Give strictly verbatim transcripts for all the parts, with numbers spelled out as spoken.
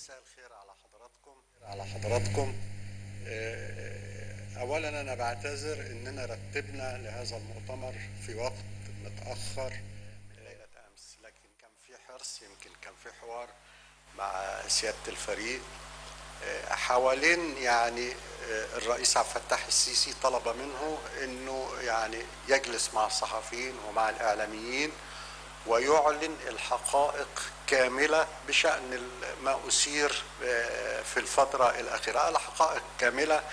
مساء الخير على حضراتكم على حضراتكم اولا انا بعتذر اننا رتبنا لهذا المؤتمر في وقت متاخر من ليله امس، لكن كان في حرص، يمكن كان في حوار مع سياده الفريق حوالين يعني الرئيس عبد الفتاح السيسي طلب منه انه يعني يجلس مع الصحفيين ومع الاعلاميين ويعلن الحقائق كاملة بشأن ما أثير في الفترة الأخيرة، الحقائق كاملة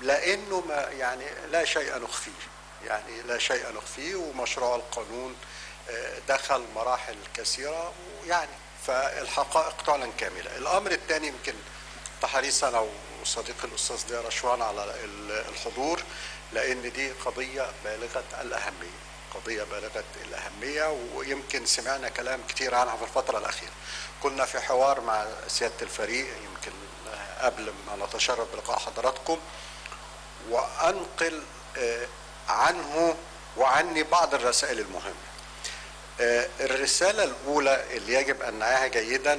لأنه ما يعني لا شيء نخفيه، يعني لا شيء نخفيه، ومشروع القانون دخل مراحل كثيرة ويعني فالحقائق تعلن كاملة. الأمر الثاني، يمكن تحريصا أو صديقي الأستاذ ضياء رشوان على الحضور، لأن دي قضية بالغة الأهمية، قضية بالغة الأهمية، ويمكن سمعنا كلام كتير عنها في الفترة الأخيرة. كنا في حوار مع سيادة الفريق يمكن قبل ما نتشرف بلقاء حضراتكم، وأنقل عنه وعني بعض الرسائل المهمة. الرسالة الأولى اللي يجب أن نعيها جيدا،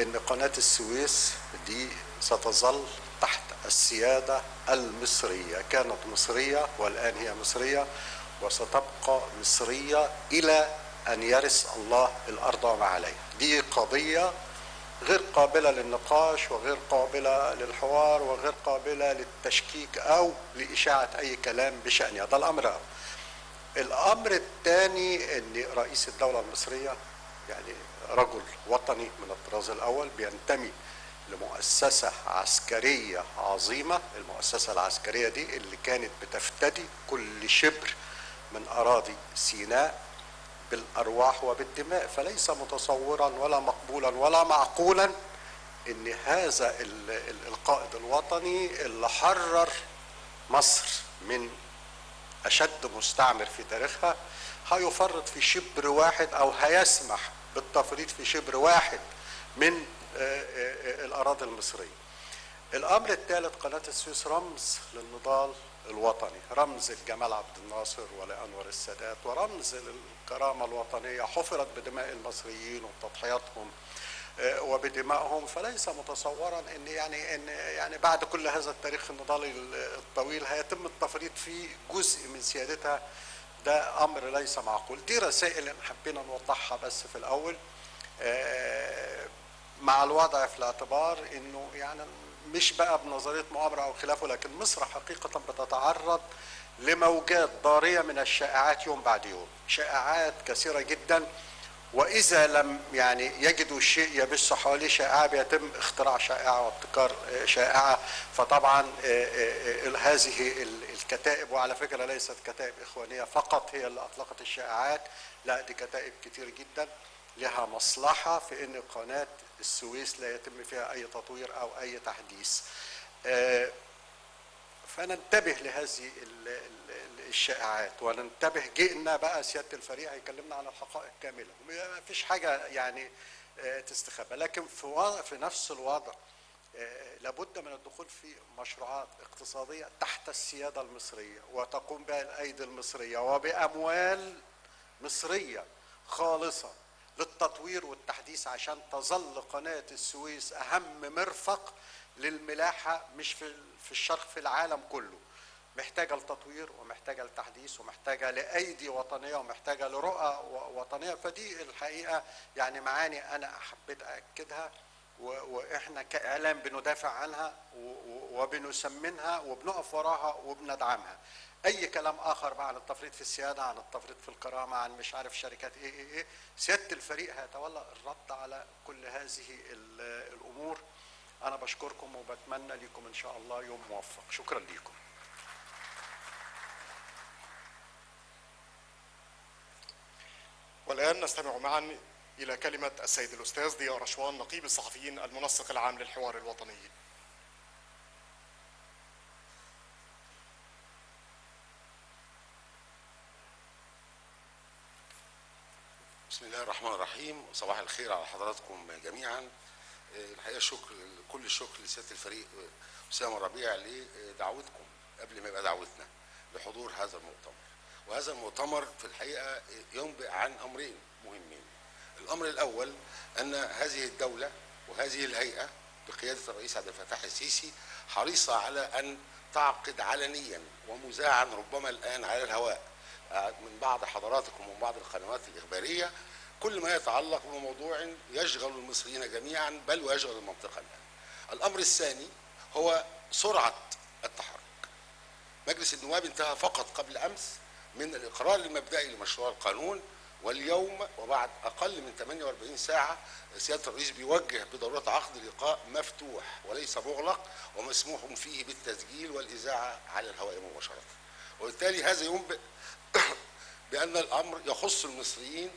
إن قناة السويس دي ستظل تحت السيادة المصرية، كانت مصرية والآن هي مصرية، وستبقى مصرية إلى أن يرث الله الأرض وما عليها. دي قضية غير قابلة للنقاش وغير قابلة للحوار وغير قابلة للتشكيك أو لإشاعة أي كلام بشأنها. ده الأمر. الأمر الثاني، أن رئيس الدولة المصرية يعني رجل وطني من الطراز الأول، بينتمي لمؤسسة عسكرية عظيمة. المؤسسة العسكرية دي اللي كانت بتفتدي كل شبر من أراضي سيناء بالأرواح وبالدماء، فليس متصورا ولا مقبولا ولا معقولا أن هذا القائد الوطني اللي حرر مصر من أشد مستعمر في تاريخها هيفرط في شبر واحد أو هيسمح بالتفريط في شبر واحد من الأراضي المصرية. الأمر الثالث، قناة السويس رمز للنضال الوطني، رمز لجمال عبد الناصر ولأنور السادات، ورمز للكرامة الوطنية، حفرت بدماء المصريين وبتضحياتهم وبدمائهم، فليس متصورا ان يعني ان يعني بعد كل هذا التاريخ النضالي الطويل هيتم التفريط في جزء من سيادتها. ده امر ليس معقول. دي رسائل حبينا نوضحها بس في الاول، مع الوضع في الاعتبار انه يعني مش بقى بنظرية مؤامرة أو خلافه، لكن مصر حقيقة بتتعرض لموجات ضارية من الشائعات يوم بعد يوم، شائعات كثيرة جدا، وإذا لم يعني يجدوا الشيء يبثوا حواليه شائعة بيتم اختراع شائعة وابتكار شائعة. فطبعا هذه الكتائب، وعلى فكرة ليست كتائب إخوانية فقط هي اللي أطلقت الشائعات، لا دي كتائب كتير جدا لها مصلحة في أن قناة السويس لا يتم فيها أي تطوير أو أي تحديث. فننتبه لهذه الشائعات وننتبه. جئنا بقى سيادة الفريق هيكلمنا عن الحقائق كاملة، ما فيش حاجة يعني تستخبى، لكن في, في نفس الوضع لابد من الدخول في مشروعات اقتصادية تحت السيادة المصرية، وتقوم بها الأيدي المصرية وبأموال مصرية خالصة للتطوير والتحديث، عشان تظل قناة السويس أهم مرفق للملاحة مش في في الشرق، في العالم كله. محتاجة لتطوير ومحتاجة لتحديث ومحتاجة لأيدي وطنية ومحتاجة لرؤى وطنية. فدي الحقيقة يعني معاني أنا حبيت أأكدها، وإحنا كإعلام بندافع عنها وبنسمنها وبنقف وراها وبندعمها. أي كلام آخر بقى عن التفريط في السيادة، عن التفريط في الكرامة، عن مش عارف شركات إيه إيه إيه، سيادة الفريق هيتولى الرد على كل هذه الأمور. أنا بشكركم وبتمنى لكم إن شاء الله يوم موفق. شكرا لكم. والآن نستمع معا إلى كلمة السيد الأستاذ ضياء رشوان، نقيب الصحفيين المنسق العام للحوار الوطني. بسم الله الرحمن الرحيم، صباح الخير على حضراتكم جميعا. الحقيقه شكر، كل الشكر لسياده الفريق أسامة ربيع لدعوتكم قبل ما يبقى دعوتنا لحضور هذا المؤتمر. وهذا المؤتمر في الحقيقه ينبئ عن امرين مهمين. الامر الاول ان هذه الدوله وهذه الهيئة بقيادة الرئيس عبد الفتاح السيسي حريصة على أن تعقد علنيا ومذاعا ربما الآن على الهواء من بعض حضراتكم ومن بعض القنوات الإخبارية كل ما يتعلق بموضوع يشغل المصريين جميعا بل ويشغل المنطقة الآن. الأمر الثاني هو سرعة التحرك. مجلس النواب انتهى فقط قبل أمس من الإقرار المبدئي لمشروع القانون، واليوم وبعد أقل من ثمانية وأربعين ساعة سيادة الرئيس بيوجه بضرورة عقد لقاء مفتوح وليس مغلق ومسموح فيه بالتسجيل والإذاعة على الهواء مباشرة. وبالتالي هذا ينبئ بأن الأمر يخص المصريين،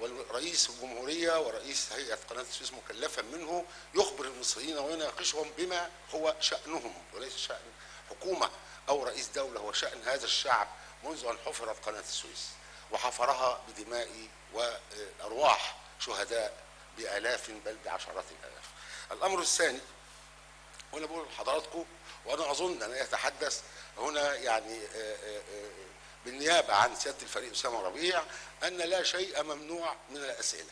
والرئيس الجمهورية ورئيس هيئة قناة السويس مكلفا منه يخبر المصريين ويناقشهم بما هو شأنهم وليس شأن حكومة أو رئيس دولة، هو شأن هذا الشعب منذ أن حفرت قناة السويس وحفرها بدماء وأرواح شهداء بآلاف بل بعشرات الآلاف. الأمر الثاني وأنا بقول لحضراتكم وأنا أظن أن يتحدث هنا يعني بالنيابة عن سيادة الفريق أسامة ربيع أن لا شيء ممنوع من الأسئلة.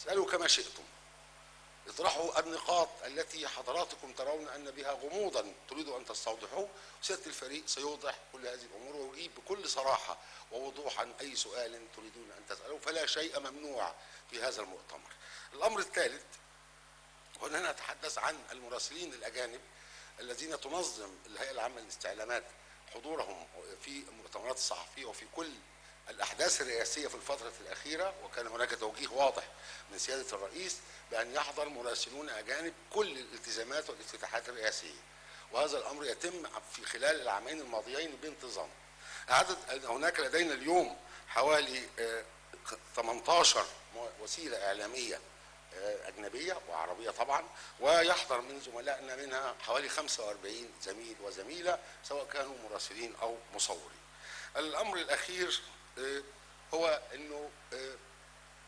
اسألوا كما شئتم، اطرحوا النقاط التي حضراتكم ترون أن بها غموضا تريدوا أن تستوضحوه، وسيادة الفريق سيوضح كل هذه الأمور ويجيب بكل صراحة ووضوح عن أي سؤال تريدون أن تسألوه، فلا شيء ممنوع في هذا المؤتمر. الأمر الثالث وأنا أتحدث عن المراسلين الأجانب الذين تنظم الهيئة العامة للاستعلامات حضورهم في المؤتمرات الصحفية وفي كل الأحداث الرئاسية في الفترة الأخيرة، وكان هناك توجيه واضح من سيادة الرئيس بأن يحضر مراسلون أجانب كل الالتزامات والافتتاحات الرئاسية، وهذا الأمر يتم في خلال العامين الماضيين بانتظام. عدد هناك لدينا اليوم حوالي ثمانية عشر وسيلة إعلامية أجنبية وعربية طبعا، ويحضر من زملائنا منها حوالي خمسة وأربعين زميل وزميلة سواء كانوا مراسلين أو مصورين. الأمر الأخير هو أنه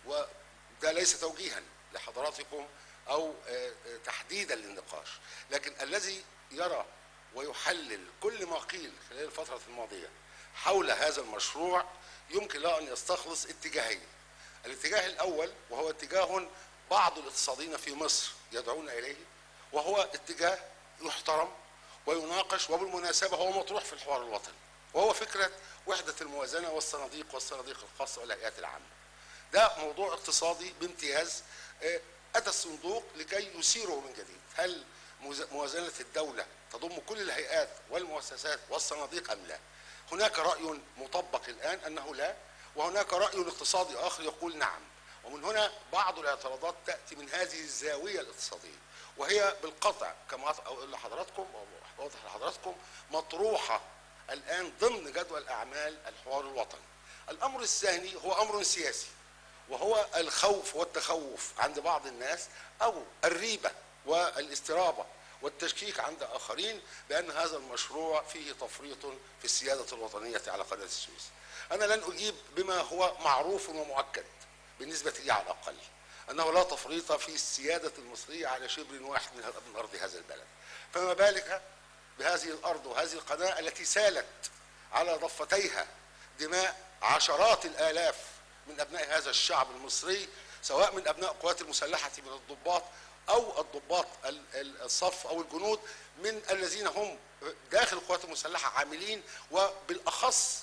وده ليس توجيها لحضراتكم أو تحديدا للنقاش، لكن الذي يرى ويحلل كل ما قيل خلال الفترة الماضية حول هذا المشروع يمكن له أن يستخلص اتجاهين. الاتجاه الأول وهو اتجاه بعض الاقتصاديين في مصر يدعون إليه، وهو اتجاه يحترم ويناقش، وبالمناسبة هو مطروح في الحوار الوطني، وهو فكرة وحدة الموازنة والصناديق والصناديق الخاصة والهيئات العامة. ده موضوع اقتصادي بامتياز أتى الصندوق لكي يسيره من جديد. هل موازنة الدولة تضم كل الهيئات والمؤسسات والصناديق أم لا؟ هناك رأي مطبق الآن أنه لا، وهناك رأي اقتصادي آخر يقول نعم، ومن هنا بعض الاعتراضات تأتي من هذه الزاوية الاقتصادية، وهي بالقطع كما أقول لحضراتكم وأوضح لحضراتكم مطروحة الآن ضمن جدول أعمال الحوار الوطني. الأمر الثاني هو أمر سياسي، وهو الخوف والتخوف عند بعض الناس أو الريبة والاسترابة والتشكيك عند آخرين بأن هذا المشروع فيه تفريط في السيادة الوطنية على قناة السويس. أنا لن أجيب بما هو معروف ومؤكد بالنسبة لي على الأقل، أنه لا تفريط في السيادة المصرية على شبر واحد من أرض هذا البلد، فما بالك بهذه الأرض وهذه القناة التي سالت على ضفتيها دماء عشرات الآلاف من أبناء هذا الشعب المصري، سواء من أبناء القوات المسلحة من الضباط أو الضباط الصف أو الجنود من الذين هم داخل القوات المسلحة عاملين، وبالأخص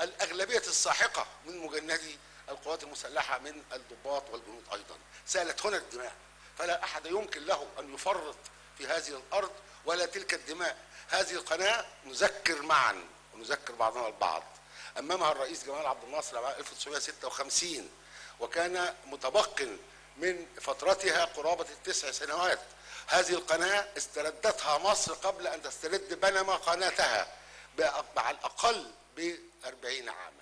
الأغلبية الساحقة من مجندي القوات المسلحة من الضباط والجنود أيضا سالت هنا الدماء، فلا أحد يمكن له أن يفرط في هذه الأرض ولا تلك الدماء. هذه القناة نذكر معا ونذكر بعضنا البعض، أمامها الرئيس جمال عبد الناصر عام ألف وتسعمائة وستة وخمسين، وكان متبقٍ من فترتها قرابة التسع سنوات. هذه القناة استردتها مصر قبل أن تسترد بنما قناتها على الأقل بأربعين عاما،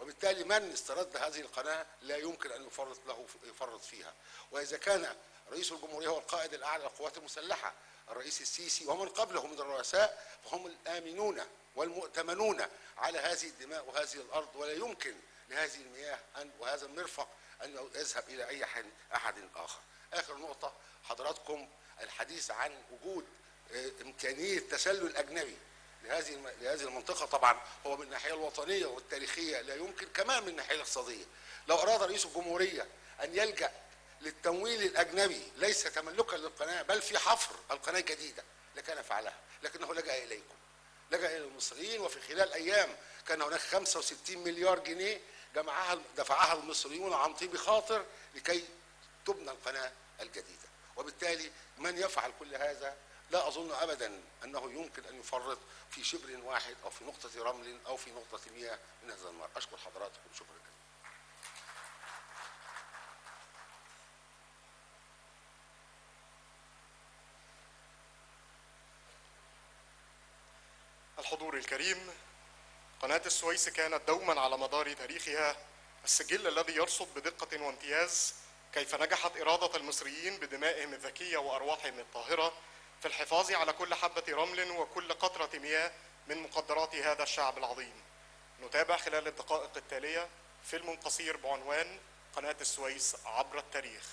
وبالتالي من استرد هذه القناة لا يمكن أن يفرط له يفرط فيها. وإذا كان رئيس الجمهورية هو القائد الأعلى للقوات المسلحة الرئيس السيسي ومن قبله من الرؤساء، فهم الآمنون والمؤتمنون على هذه الدماء وهذه الأرض، ولا يمكن لهذه المياه أن وهذا المرفق أن يذهب إلى أي أحد آخر. آخر نقطة حضراتكم، الحديث عن وجود إمكانية تسلل أجنبي لهذه لهذه المنطقة، طبعا هو من الناحية الوطنية والتاريخية لا يمكن، كمان من الناحية الاقتصادية. لو أراد رئيس الجمهورية أن يلجأ للتمويل الأجنبي ليس تملكا للقناة بل في حفر القناة الجديدة لكان فعلها، لكنه لجأ إليكم، لجأ إلى المصريين. وفي خلال أيام كان هناك خمسة وستين مليار جنيه جمعها دفعها المصريون عن طيب خاطر لكي تبنى القناة الجديدة. وبالتالي من يفعل كل هذا لا أظن أبدا أنه يمكن أن يفرط في شبر واحد أو في نقطة رمل أو في نقطة مياه من هذا الماء. أشكر حضراتكم، شكرا. الحضور الكريم، قناة السويس كانت دوما على مدار تاريخها السجل الذي يرصد بدقة وامتياز كيف نجحت إرادة المصريين بدمائهم الذكية وأرواحهم الطاهرة في الحفاظ على كل حبة رمل وكل قطرة مياه من مقدرات هذا الشعب العظيم. نتابع خلال الدقائق التالية فيلم قصير بعنوان قناة السويس عبر التاريخ.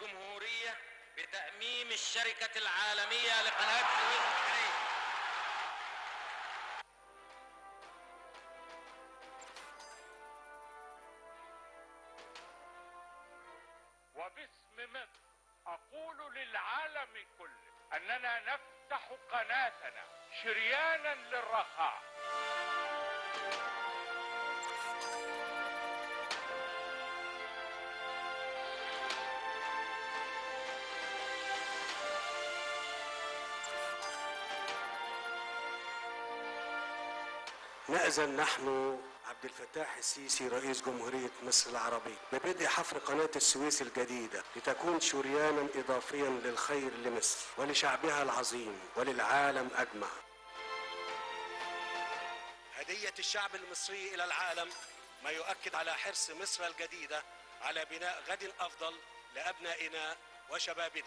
الجمهورية بتأميم الشركة العالمية لقناة السويس التقنية. وباسم مصر أقول للعالم كله أننا نفتح قناتنا شريانا للرخاء. نأذن نحن عبد الفتاح السيسي رئيس جمهورية مصر العربية ببدء حفر قناة السويس الجديدة لتكون شريانا إضافيا للخير لمصر ولشعبها العظيم وللعالم أجمع. هدية الشعب المصري إلى العالم ما يؤكد على حرص مصر الجديدة على بناء غد أفضل لأبنائنا وشبابنا.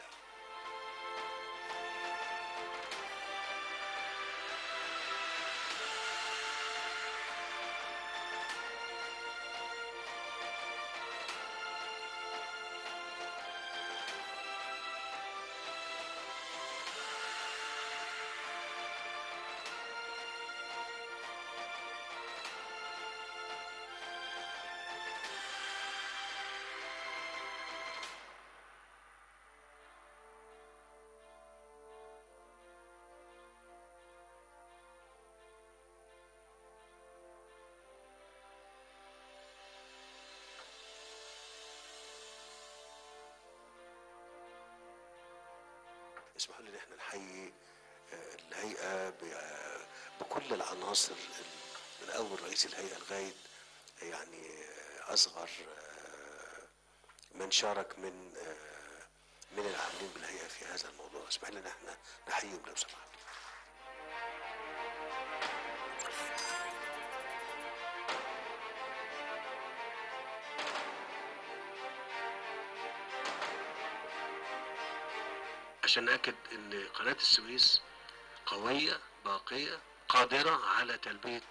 اسمحوا لي ان احنا نحيي الهيئه بكل العناصر من اول رئيس الهيئه لغايه يعني اصغر من شارك من من العاملين بالهيئه في هذا الموضوع. اسمحوا لي ان احنا نحييهم لو سمحتوا. عشان نأكد ان قناة السويس قوية باقية قادرة على تلبية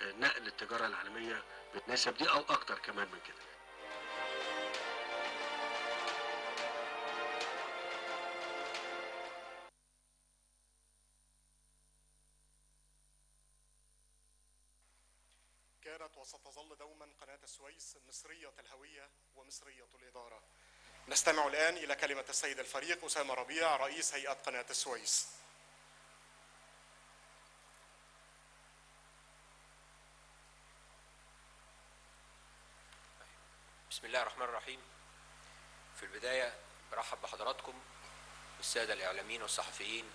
نقل التجارة العالمية بالنسب دي او اكتر كمان من كده. كانت وستظل دوما قناة السويس مصرية الهوية ومصرية الإدارة. نستمع الآن إلى كلمة السيد الفريق أسامة ربيع رئيس هيئة قناة السويس. بسم الله الرحمن الرحيم. في البداية برحب بحضراتكم والسادة الإعلاميين والصحفيين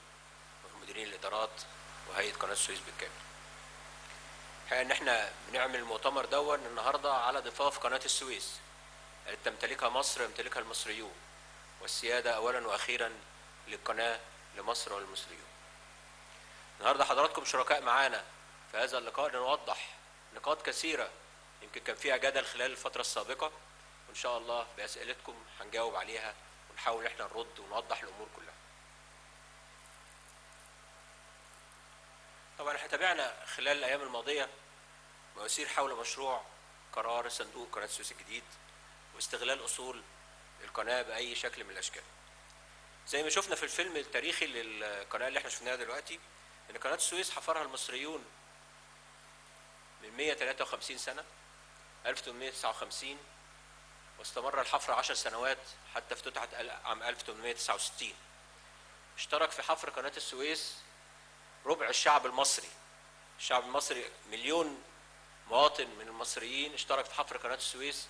ومديرين الإدارات وهيئة قناة السويس بالكامل. الحقيقة إن إحنا بنعمل المؤتمر دون النهاردة على ضفاف قناة السويس التي تمتلكها مصر ويمتلكها المصريون، والسيادة أولا وأخيرا للقناة لمصر والمصريون. النهارده حضراتكم شركاء معانا في هذا اللقاء لنوضح نقاط كثيرة يمكن كان فيها جدل خلال الفترة السابقة، وإن شاء الله بأسئلتكم هنجاوب عليها ونحاول إحنا نرد ونوضح الأمور كلها. تابعنا خلال الأيام الماضية مواسير حول مشروع قرار صندوق قناة السويس الجديد واستغلال أصول القناة بأي شكل من الأشكال. زي ما شفنا في الفيلم التاريخي للقناة اللي احنا شفناها دلوقتي، إن قناة السويس حفرها المصريون من مئة وثلاثة وخمسين سنة، ألف وثمانمئة وتسعة وخمسين، واستمر الحفر عشر سنوات حتى افتتحت عام ألف وثمانمئة وتسعة وستين. اشترك في حفر قناة السويس ربع الشعب المصري. الشعب المصري مليون مواطن من المصريين اشترك في حفر قناة السويس،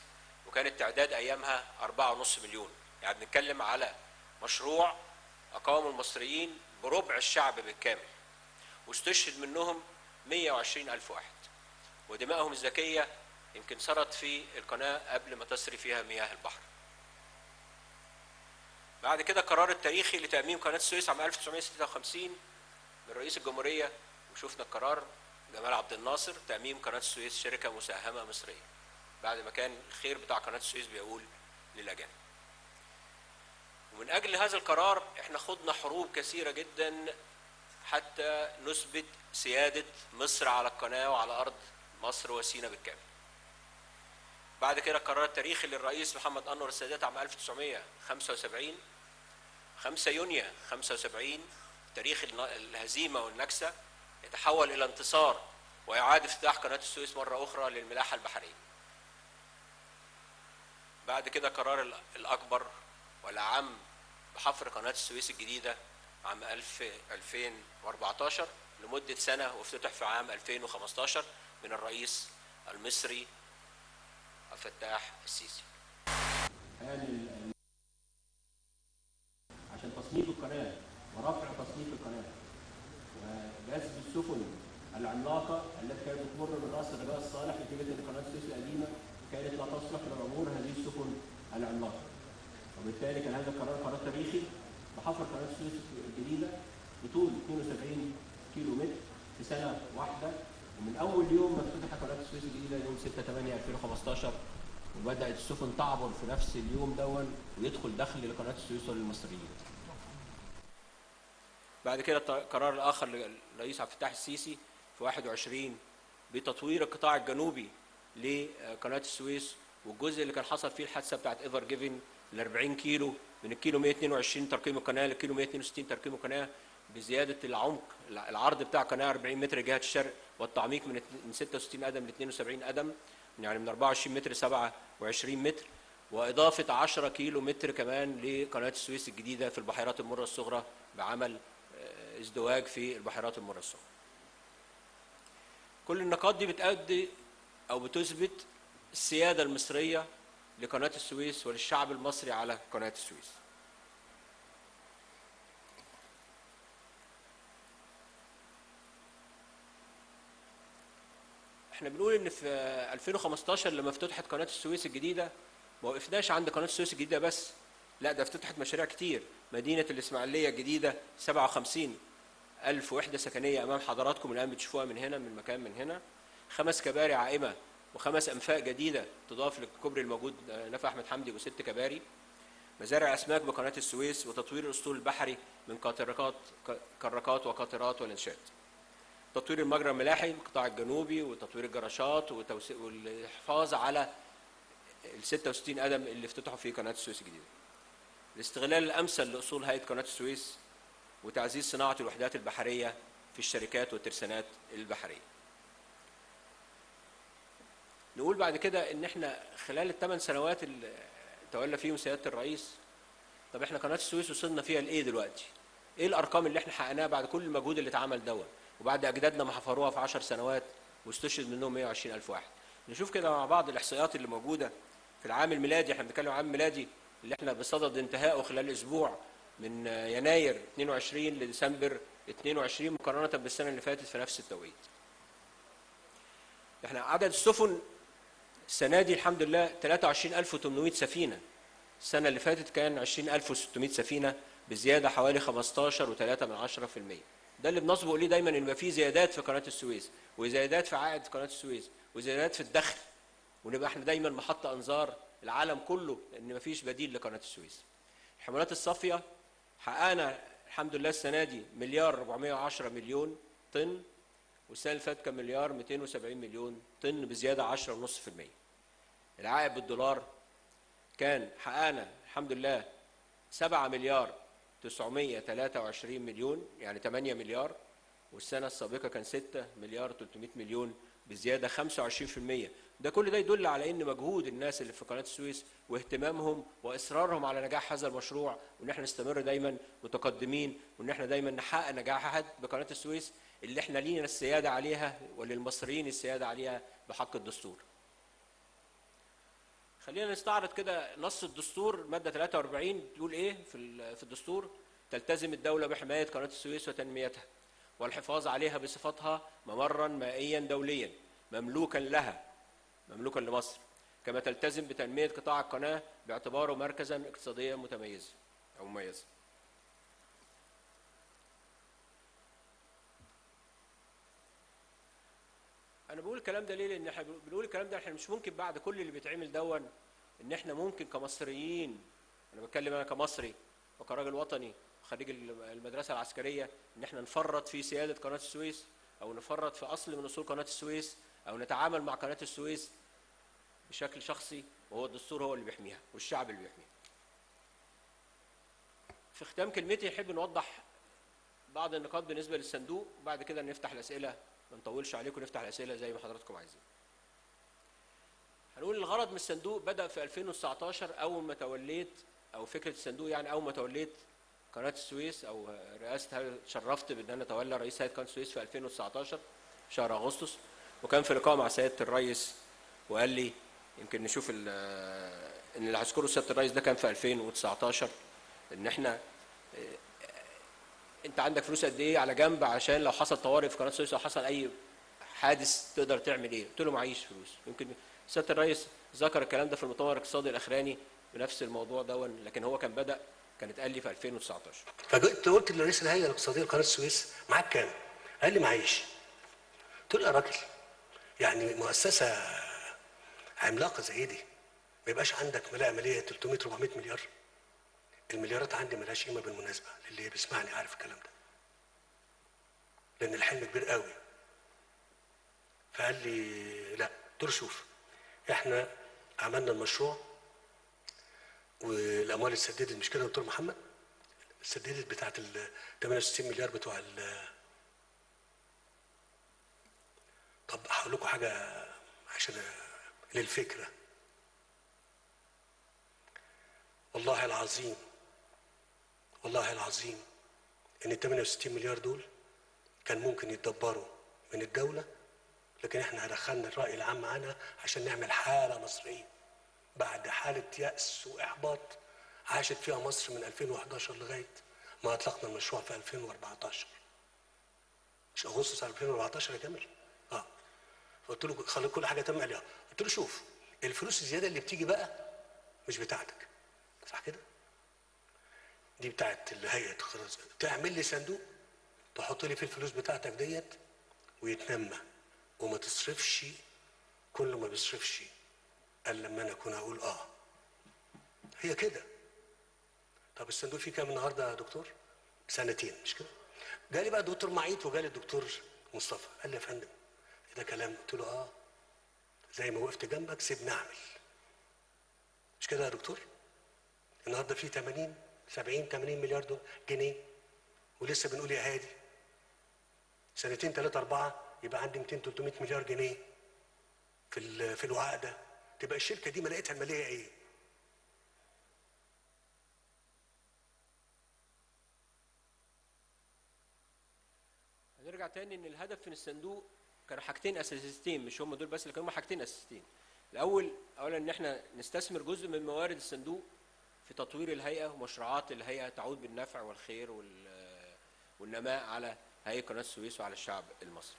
وكان التعداد أيامها أربعة ونص مليون. يعني بنتكلم على مشروع أقامه المصريين بربع الشعب بالكامل، واستشهد منهم مئة وعشرين ألف واحد، ودمائهم الذكية يمكن سرت في القناة قبل ما تسري فيها مياه البحر. بعد كده القرار التاريخي لتأميم قناة السويس عام ألف وتسعمئة وستة وخمسين من رئيس الجمهورية، وشفنا القرار جمال عبد الناصر، تأميم قناة السويس شركة مساهمة مصرية، بعد ما كان الخير بتاع قناة السويس بيقول للأجانب. ومن أجل هذا القرار احنا خضنا حروب كثيرة جدا حتى نثبت سيادة مصر على القناة وعلى أرض مصر وسينا بالكامل. بعد كده القرار التاريخي للرئيس محمد أنور السادات عام ألف وتسعمئة وخمسة وسبعين، خمسة يونيو خمسة وسبعين، تاريخ الهزيمة والنكسة، يتحول إلى انتصار وإعادة افتتاح قناة السويس مرة أخرى للملاحة البحرية. بعد كده القرار الأكبر والأعم بحفر قناة السويس الجديدة عام ألفين وأربعتاشر لمدة سنة، وافتتح في عام ألفين وخمستاشر من الرئيس المصري عبد الفتاح السيسي. عشان تصنيف القناة ورفع تصنيف القناة وجذب السفن العملاقة التي كانت تمر من رأس غباء الصالح، نتيجة أن قناة السويس القديمة كانت لا تصلح لعبور هذه السفن العملاقة، وبالتالي كان هذا القرار قرار تاريخي بحفر قناة السويس الجديدة بطول اثنين وسبعين كيلو متر في سنة واحدة، ومن أول يوم ما افتتحت قناة السويس الجديدة يوم ستة تمانية ألفين وخمستاشر، وبدأت السفن تعبر في نفس اليوم دون ويدخل دخل لقناة السويس وللمصريين. بعد كده القرار الآخر للرئيس عبد الفتاح السيسي في واحد وعشرين بتطوير القطاع الجنوبي لقناة السويس، والجزء اللي كان حصل فيه الحادثة بتاعت إيفر جيفن ال أربعين كيلو، من الكيلو مئة واتنين وعشرين ترقيم القناة للكيلو مئة واتنين وستين ترقيم القناة، بزيادة العمق العرض بتاع القناة أربعين متر جهة الشرق، والتعميق من ستة وستين قدم ل اتنين وسبعين قدم، يعني من أربعة وعشرين متر سبعة وعشرين متر، وإضافة عشرة كيلو متر كمان لقناة السويس الجديدة في البحيرات المرة الصغرى بعمل ازدواج في البحيرات المرة الصغرى. كل النقاط دي بتأدي أو بتثبت السيادة المصرية لقناة السويس وللشعب المصري على قناة السويس. احنا بنقول ان في ألفين وخمستاشر لما افتتحت قناة السويس الجديدة ما وقفناش عند قناة السويس الجديدة بس، لا ده افتتحت مشاريع كتير. مدينة الإسماعيلية الجديدة سبعة وخمسين ألف وحدة سكنية أمام حضراتكم الآن بتشوفوها من هنا، من مكان من هنا، خمس كباري عائمة وخمس أنفاق جديدة تضاف للكوبري الموجود نفع أحمد حمدي، وست كباري، مزارع أسماك بقناة السويس، وتطوير الأسطول البحري من كركات كركات وقاطرات ولانشات، تطوير المجرى الملاحي القطاع الجنوبي، وتطوير الجراشات، والحفاظ على ال ستة وستين قدم اللي افتتحوا في قناة السويس الجديدة، الاستغلال الأمثل لأصول هيئة قناة السويس، وتعزيز صناعة الوحدات البحرية في الشركات والترسانات البحرية. نقول بعد كده ان احنا خلال الثمان سنوات اللي تولى فيهم سياده الرئيس، طب احنا قناه السويس وصلنا فيها لايه دلوقتي؟ ايه الارقام اللي احنا حققناها بعد كل المجهود اللي اتعمل دوت، وبعد اجدادنا ما حفروها في عشر سنوات واستشهد منهم مئة وعشرين ألف واحد؟ نشوف كده مع بعض الاحصائيات اللي موجوده في العام الميلادي. احنا بنتكلم عن العام الميلادي اللي احنا بصدد انتهائه خلال اسبوع، من يناير اتنين وعشرين لديسمبر اتنين وعشرين، مقارنه بالسنه اللي فاتت في نفس التوقيت. احنا عدد السفن السنة دي الحمد لله تلاتة وعشرين ألف وتمنمئة سفينة، السنة اللي فاتت كان عشرين ألف وستمئة سفينة، بزيادة حوالي خمستاشر وتلاتة من عشرة في المية. ده اللي بنسبق ليه دايما ان يبقى في زيادات في قناة السويس، وزيادات في عائد قناة السويس، وزيادات في الدخل، ونبقى احنا دايما محط انظار العالم كله ان مفيش بديل لقناة السويس. الحملات الصافية حققنا الحمد لله السنة دي مليار أربعمئة وعشرة مليون طن، والسنه اللي فاتت كان مليار مئتين وسبعين مليون طن بزياده عشرة فاصلة خمسة بالمية. العائد بالدولار كان حققنا الحمد لله سبعة مليار تسعمئة وثلاثة وعشرين مليون، يعني ثمانية مليار، والسنه السابقه كان ستة مليار ثلاثمئة مليون بزياده خمسة وعشرين بالمئة. ده كل ده يدل على ان مجهود الناس اللي في قناه السويس واهتمامهم واصرارهم على نجاح هذا المشروع، وان احنا نستمر دايما متقدمين، وان احنا دايما نحقق نجاحات بقناه السويس اللي احنا لينا السياده عليها وللمصريين السياده عليها بحق الدستور. خلينا نستعرض كده نص الدستور ماده ثلاثة وأربعين بتقول ايه في في الدستور. تلتزم الدوله بحمايه قناه السويس وتنميتها والحفاظ عليها بصفتها ممرا مائيا دوليا مملوكا لها مملوكا لمصر، كما تلتزم بتنمية قطاع القناة باعتباره مركزا اقتصاديا متميزا أو مميزا. أنا بقول الكلام ده ليه؟ لأن احنا بنقول الكلام ده احنا مش ممكن بعد كل اللي بيتعمل دون إن احنا ممكن كمصريين، أنا بتكلم أنا كمصري وكراجل وطني خريج المدرسة العسكرية، إن احنا نفرط في سيادة قناة السويس أو نفرط في أصل من أصول قناة السويس أو نتعامل مع قناة السويس بشكل شخصي، وهو الدستور هو اللي بيحميها والشعب اللي بيحميها. في ختام كلمتي أحب نوضح بعض النقاط بالنسبة للصندوق، وبعد كده نفتح الأسئلة، ما نطولش عليكم، نفتح الأسئلة زي ما حضراتكم عايزين. هنقول الغرض من الصندوق بدأ في ألفين وتسعة عشر أول ما توليت، أو فكرة الصندوق يعني أول ما توليت قناة السويس أو رئاسة، تشرفت بأن أنا أتولى رئيس هيئة قناة السويس في ألفين وتسعة عشر شهر أغسطس، وكان في لقاء مع سيادة الرئيس وقال لي يمكن نشوف ان اللي هذكره سيادة الرئيس ده كان في ألفين وتسعة عشر، ان احنا انت عندك فلوس قد ايه على جنب عشان لو حصل طوارئ في قناة السويس او حصل اي حادث تقدر تعمل ايه؟ قلت له معيش فلوس. يمكن سيادة الرئيس ذكر الكلام ده في المؤتمر الاقتصادي الاخراني بنفس الموضوع دون، لكن هو كان بدأ كانت قال لي في ألفين وتسعة عشر. فقلت قلت لرئيس الهيئة الاقتصادية لقناة السويس معاك كام؟ قال لي معيش. قلت له يا راجل يعني مؤسسة عملاقة زي دي ما يبقاش عندك ملاءة مالية ثلاثمئة أربعمئة مليار. المليارات عندي مالهاش قيمة بالمناسبة، اللي بيسمعني عارف الكلام ده. لأن الحلم كبير قوي. فقال لي لا، قلت له شوف احنا عملنا المشروع والأموال اللي اتسددت، مش كده يا دكتور محمد؟ اتسددت بتاعت ال ثمانية وستين مليار بتوع ال. طب هقول لكم حاجة عشان للفكرة، والله العظيم والله العظيم إن ثمانية وستين مليار دول كان ممكن يتدبروا من الدولة، لكن إحنا دخلنا الرأي العام عنها عشان نعمل حالة مصرية بعد حالة يأس وإحباط عاشت فيها مصر من ألفين وأحد عشر لغاية ما أطلقنا المشروع في ألفين وأربعة عشر، مش أغسطس ألفين وأربعة عشر يا جمال. آه قلت له خلي كل حاجه تم عليها، قلت له شوف الفلوس الزياده اللي بتيجي بقى مش بتاعتك، صح كده؟ دي بتاعت الهيئه، تعمل لي صندوق تحط لي فيه الفلوس بتاعتك ديت ويتنمى وما تصرفش. كل ما بيصرفش قال لما انا اكون اقول اه، هي كده. طب الصندوق فيه كام النهارده يا دكتور؟ سنتين مش كده؟ جالي بقى دكتور معيط وجالي الدكتور مصطفى قال لي يا فندم ده كلام، قلت له اه زي ما وقفت جنبك سيبني اعمل، مش كده يا دكتور؟ النهارده في ثمانين سبعين ثمانين مليار جنيه ولسه بنقول يا هادي سنتين ثلاثه اربعه يبقى عندي مئتين ثلاثمئة مليار جنيه في في الوعاء ده، تبقى الشركه دي ملاقتها الماليه ايه؟ هنرجع تاني ان الهدف من الصندوق كانوا حاجتين اساسيتين، مش هم دول بس اللي كانوا حاجتين اساسيتين. الاول اولا ان احنا نستثمر جزء من موارد الصندوق في تطوير الهيئه ومشروعات الهيئه تعود بالنفع والخير والنماء على هيئه قناه السويس وعلى الشعب المصري.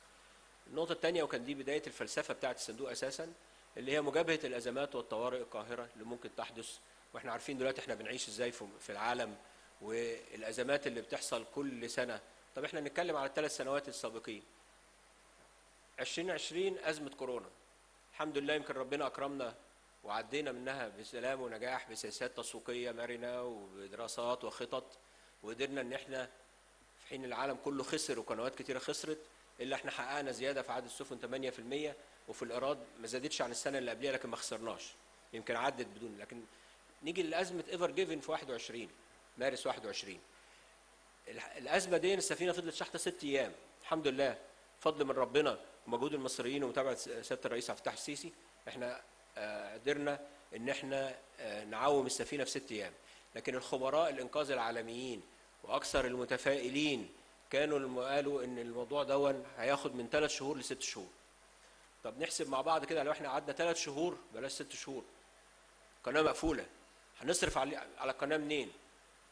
النقطه الثانيه وكان دي بدايه الفلسفه بتاعه الصندوق اساسا، اللي هي مجابهه الازمات والطوارئ القاهره اللي ممكن تحدث، واحنا عارفين دلوقتي احنا بنعيش ازاي في العالم والازمات اللي بتحصل كل سنه. طب احنا بنتكلم على الثلاث سنوات السابقين، ألفين وعشرين أزمة كورونا، الحمد لله يمكن ربنا أكرمنا وعدينا منها بسلام ونجاح بسياسات تسويقية مرنة وبدراسات وخطط، وقدرنا إن إحنا في حين العالم كله خسر وقنوات كتيرة خسرت اللي احنا حققنا زياده في عدد السفن ثمانية بالمية وفي الايراد ما زادتش عن السنه اللي قبليها، لكن ما خسرناش، يمكن عدت بدون. لكن نيجي لازمه ايفر جيفن في واحد وعشرين مارس واحد وعشرين، الازمه دي السفينه فضلت شحطه ست ايام، الحمد لله فضل من ربنا ومجهود المصريين ومتابعه سياده الرئيس عبد الفتاح السيسي احنا قدرنا ان احنا نعوم السفينه في ست ايام، لكن الخبراء الانقاذ العالميين واكثر المتفائلين كانوا قالوا ان الموضوع دون هياخد من ثلاث شهور لست شهور. طب نحسب مع بعض كده، لو احنا قعدنا ثلاث شهور بلاش ست شهور قناه مقفوله، هنصرف على على القناه منين؟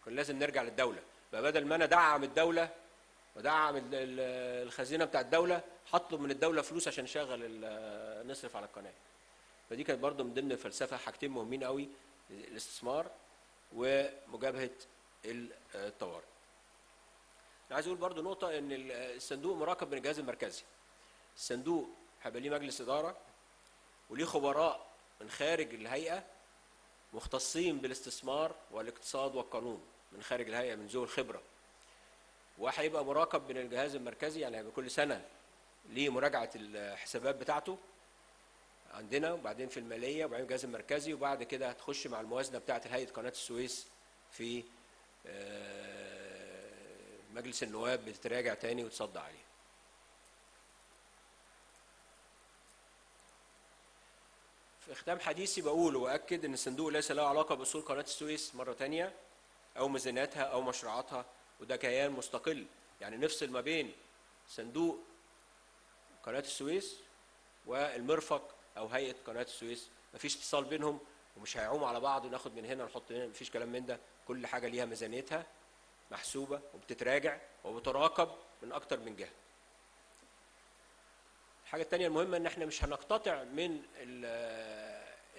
كان لازم نرجع للدوله، بقى بدل ما انا ادعم الدوله ودعم الخزينه بتاع الدوله هطلب من الدوله فلوس عشان نشغل نصرف على القناه. فدي كانت برضه من ضمن الفلسفه حاجتين مهمين قوي، الاستثمار ومجابهه الطوارئ. انا عايز اقول برضه نقطه ان الصندوق مراقب من الجهاز المركزي. الصندوق هيبقى ليه مجلس اداره وليه خبراء من خارج الهيئه مختصين بالاستثمار والاقتصاد والقانون من خارج الهيئه من ذوي الخبره. وهيبقى مراقب من الجهاز المركزي، يعني هيبقى كل سنه ليه مراجعه الحسابات بتاعته عندنا، وبعدين في الماليه وبعدين الجهاز المركزي، وبعد كده هتخش مع الموازنه بتاعه هيئه قناه السويس في مجلس النواب بتتراجع تاني وتصدى عليه. في ختام حديثي بقول واكد ان الصندوق ليس له علاقه باصول قناه السويس مره تانيه او ميزانيتها او مشروعاتها، وده كيان مستقل. يعني نفصل ما بين صندوق قناه السويس والمرفق او هيئه قناه السويس، مفيش اتصال بينهم ومش هيعوموا على بعض وناخد من هنا ونحط هنا، مفيش كلام من ده. كل حاجه ليها ميزانيتها محسوبه وبتتراجع وبتراقب من اكتر من جهه. الحاجه الثانيه المهمه ان احنا مش هنقتطع من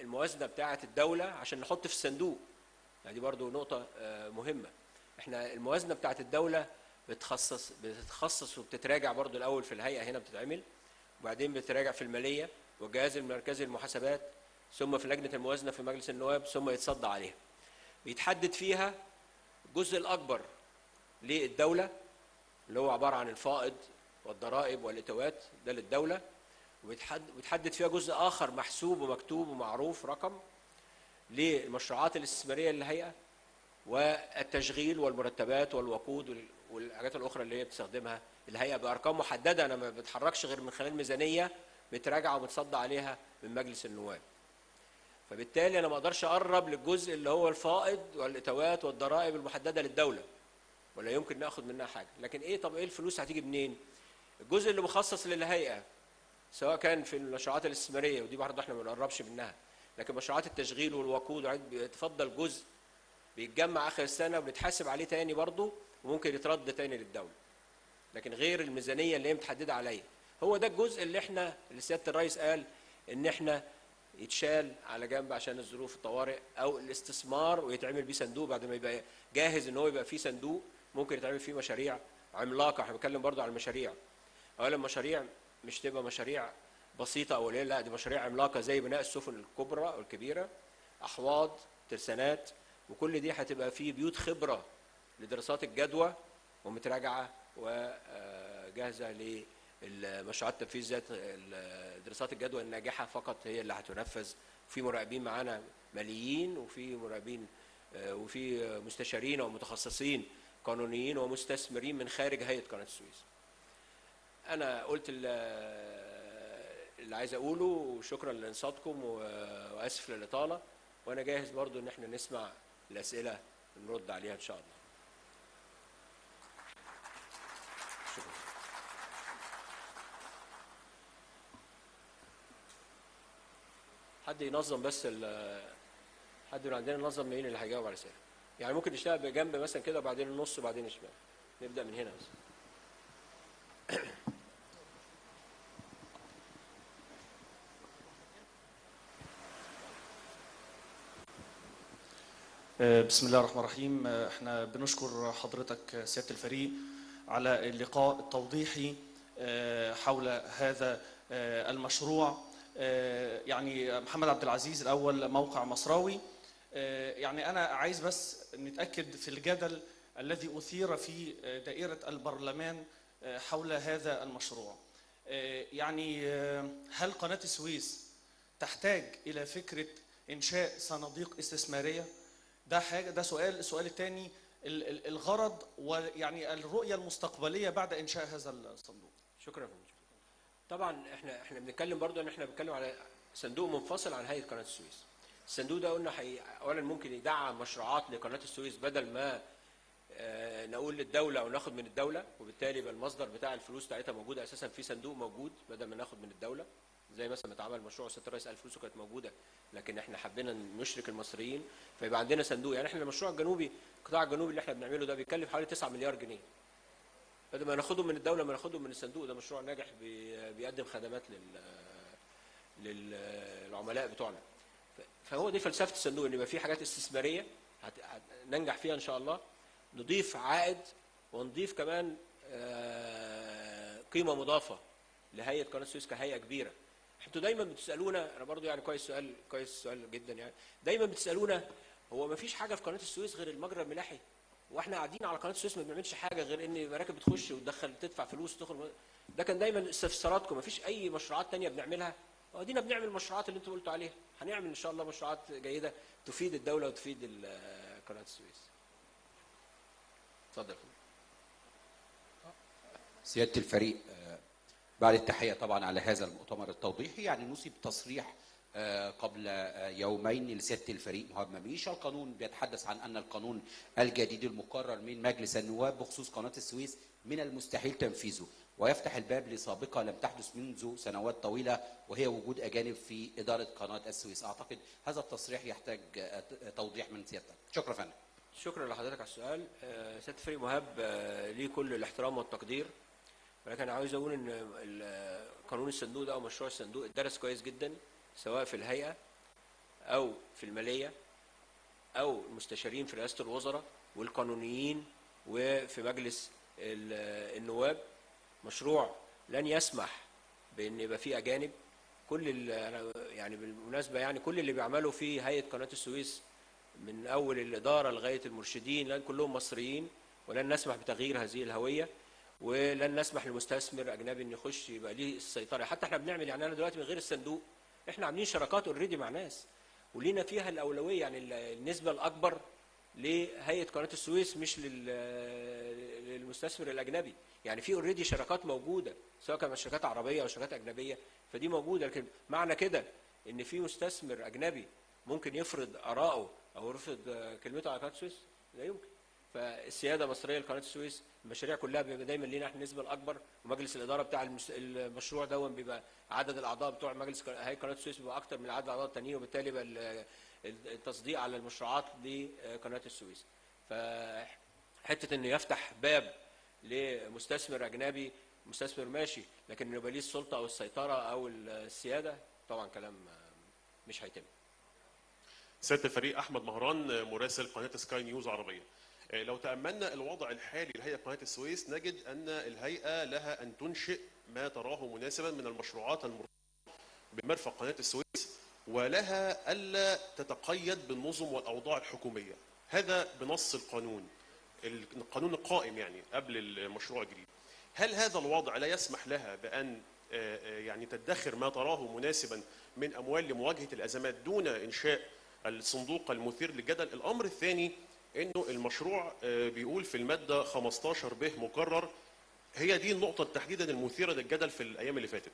الموازنه بتاعه الدوله عشان نحط في الصندوق، يعني دي برضو نقطه مهمه. احنا الموازنه بتاعه الدوله بتخصص بتتخصص وبتتراجع برضو، الاول في الهيئه هنا بتتعمل، وبعدين بتتراجع في الماليه والجهاز المركزي للمحاسبات، ثم في لجنه الموازنه في مجلس النواب، ثم يتصدى عليها. بيتحدد فيها الجزء الاكبر للدوله اللي هو عباره عن الفائض والضرائب والاتوات، ده للدوله، وبيتحدد فيها جزء اخر محسوب ومكتوب ومعروف رقم للمشروعات الاستثماريه للهيئه والتشغيل والمرتبات والوقود والحاجات الاخرى اللي هي بتستخدمها الهيئه بارقام محدده. انا ما بتحركش غير من خلال ميزانيه متراجعه ومتصدى عليها من مجلس النواب، فبالتالي انا ما اقدرش اقرب للجزء اللي هو الفائض والاتوات والضرائب المحدده للدوله، ولا يمكن ناخد منها حاجه. لكن ايه طب ايه الفلوس هتيجي منين؟ الجزء اللي مخصص للهيئه سواء كان في المشروعات الاستثماريه، ودي برضه احنا ما بنقربش منها، لكن مشروعات التشغيل والوقود بيتفضل جزء بيتجمع اخر السنه وبنتحاسب عليه تاني برضه، وممكن يترد تاني للدوله، لكن غير الميزانيه اللي هي متحدده عليا. هو ده الجزء اللي احنا اللي سياده الرئيس قال ان احنا يتشال على جنب عشان الظروف الطوارئ او الاستثمار، ويتعمل بيه صندوق بعد ما يبقى جاهز ان هو يبقى فيه صندوق ممكن يتعمل فيه مشاريع عملاقه. احنا بنتكلم برضه عن المشاريع، اولا مشاريع مش تبقى مشاريع بسيطه اوليه، لا دي مشاريع عملاقه زي بناء السفن الكبرى او الكبيره، احواض، ترسانات، وكل دي هتبقى فيه بيوت خبره لدراسات الجدوى ومتراجعه وجاهزه ل المشروعات التنفيذ، ذات دراسات الجدوى الناجحه فقط هي اللي هتنفذ، وفي مراقبين معانا ماليين، وفي مراقبين وفي مستشارين ومتخصصين قانونيين ومستثمرين من خارج هيئه قناه السويس. انا قلت اللي عايز اقوله، وشكرا لانصاتكم واسف للاطاله، وانا جاهز برضو ان احنا نسمع الاسئله نرد عليها ان شاء الله. حد ينظم بس ال حد من عندنا ينظم مين اللي هيجاوب على السؤال، يعني ممكن نشتغل بجنب مثلا كده، وبعدين النص، وبعدين الشمال، نبدا من هنا بس. بسم الله الرحمن الرحيم. احنا بنشكر حضرتك سياده الفريق على اللقاء التوضيحي حول هذا المشروع. يعني محمد عبد العزيز الأول، موقع مصراوي. يعني أنا عايز بس نتأكد في الجدل الذي أثير في دائرة البرلمان حول هذا المشروع. يعني هل قناة السويس تحتاج إلى فكرة إنشاء صناديق استثمارية؟ ده حاجة، ده سؤال. السؤال الثاني الغرض ويعني الرؤية المستقبلية بعد إنشاء هذا الصندوق. شكرا. طبعا احنا احنا بنتكلم برضو ان احنا بنتكلم على صندوق منفصل عن هيئة قناة السويس. الصندوق ده قلنا حي... اولا ممكن يدعم مشروعات لقناة السويس بدل ما آه نقول للدولة او ناخد من الدولة، وبالتالي يبقى المصدر بتاع الفلوس بتاعتها موجودة اساسا في صندوق موجود بدل ما ناخد من الدولة، زي مثلا ما اتعمل مشروع سيادة الرئيس قال فلوسه كانت موجودة لكن احنا حبينا نشرك المصريين فيبقى عندنا صندوق. يعني احنا المشروع الجنوبي القطاع الجنوبي اللي احنا بنعمله ده بيكلف حوالي تسعة مليار جنيه، بدل ما ناخدهم من الدولة ما ناخدهم من الصندوق. ده مشروع ناجح بيقدم خدمات لل للعملاء بتوعنا. فهو دي فلسفة الصندوق، ان يبقى في حاجات استثمارية ننجح فيها ان شاء الله، نضيف عائد ونضيف كمان قيمة مضافة لهيئة قناة السويس كهيئة كبيرة. انتوا دايما بتسألونا، انا برضو يعني كويس سؤال، كويس سؤال جدا، يعني دايما بتسألونا هو ما فيش حاجة في قناة السويس غير المجرى الملاحي؟ واحنا قاعدين على قناه السويس ما بنعملش حاجه غير ان مراكب بتخش وتدخل تدفع فلوس وتخرج. ده كان دايما استفساراتكم، ما فيش اي مشروعات ثانيه بنعملها؟ ادينا بنعمل المشروعات اللي انتوا قلتوا عليها، هنعمل ان شاء الله مشروعات جيده تفيد الدوله وتفيد قناه السويس. اتفضل سياده الفريق. بعد التحيه طبعا على هذا المؤتمر التوضيحي، يعني نصب تصريح قبل يومين لسيادة الفريق مهاب مميش. القانون بيتحدث عن أن القانون الجديد المقرر من مجلس النواب بخصوص قناة السويس من المستحيل تنفيذه، ويفتح الباب لسابقة لم تحدث منذ سنوات طويلة وهي وجود أجانب في إدارة قناة السويس. أعتقد هذا التصريح يحتاج توضيح من سيادتك. شكرا فندم. شكرا لحضرتك على السؤال. سيادة الفريق مهاب ليه كل الاحترام والتقدير، ولكن أنا عاوز أقول إن قانون الصندوق ده أو مشروع الصندوق اتدرس كويس جدا، سواء في الهيئة أو في المالية أو المستشارين في رئاسة الوزراء والقانونيين وفي مجلس النواب. مشروع لن يسمح بأن يبقى فيه أجانب. كل يعني بالمناسبة يعني كل اللي بيعملوا في هيئة قناة السويس من أول الإدارة لغاية المرشدين لن كلهم مصريين، ولن نسمح بتغيير هذه الهوية، ولن نسمح لمستثمر أجنبي أن يخش يبقى ليه السيطرة. حتى احنا بنعمل يعني أنا دلوقتي من غير الصندوق احنا عاملين شراكات اوريدي مع ناس ولينا فيها الاولويه، يعني النسبه الاكبر لهيئه قناه السويس مش للمستثمر الاجنبي. يعني في اوريدي شراكات موجوده سواء كانت شركات عربيه او شركات اجنبيه، فدي موجوده. لكن معنى كده ان في مستثمر اجنبي ممكن يفرض آراءه او يفرض كلمته على قناه السويس؟ لا يمكن. فالسياده المصريه لقناه السويس المشاريع كلها بيبقى دايما لينا احنا النسبه الاكبر، ومجلس الاداره بتاع المشروع ده بيبقى عدد الاعضاء بتوع مجلس هيئه قناه السويس بيبقى اكتر من عدد الاعضاء التانيين، وبالتالي بقى التصديق على المشروعات لقناه السويس. فحته انه يفتح باب لمستثمر اجنبي، مستثمر ماشي، لكن انه يبقى ليه السلطه او السيطره او السياده طبعا كلام مش هيتم. سياده الفريق، احمد مهران مراسل قناه سكاي نيوز عربيه. لو تأملنا الوضع الحالي لهيئة قناة السويس نجد أن الهيئة لها أن تنشئ ما تراه مناسبا من المشروعات المرتبطة بمرفق قناة السويس، ولها ألا تتقيد بالنظم والأوضاع الحكومية. هذا بنص القانون، القانون القائم يعني قبل المشروع الجديد. هل هذا الوضع لا يسمح لها بأن يعني تدخر ما تراه مناسبا من أموال لمواجهة الأزمات دون إنشاء الصندوق المثير للجدل؟ الأمر الثاني انه المشروع بيقول في الماده خمستاشر ب مكرر، هي دي النقطه تحديدا المثيره للجدل في الايام اللي فاتت،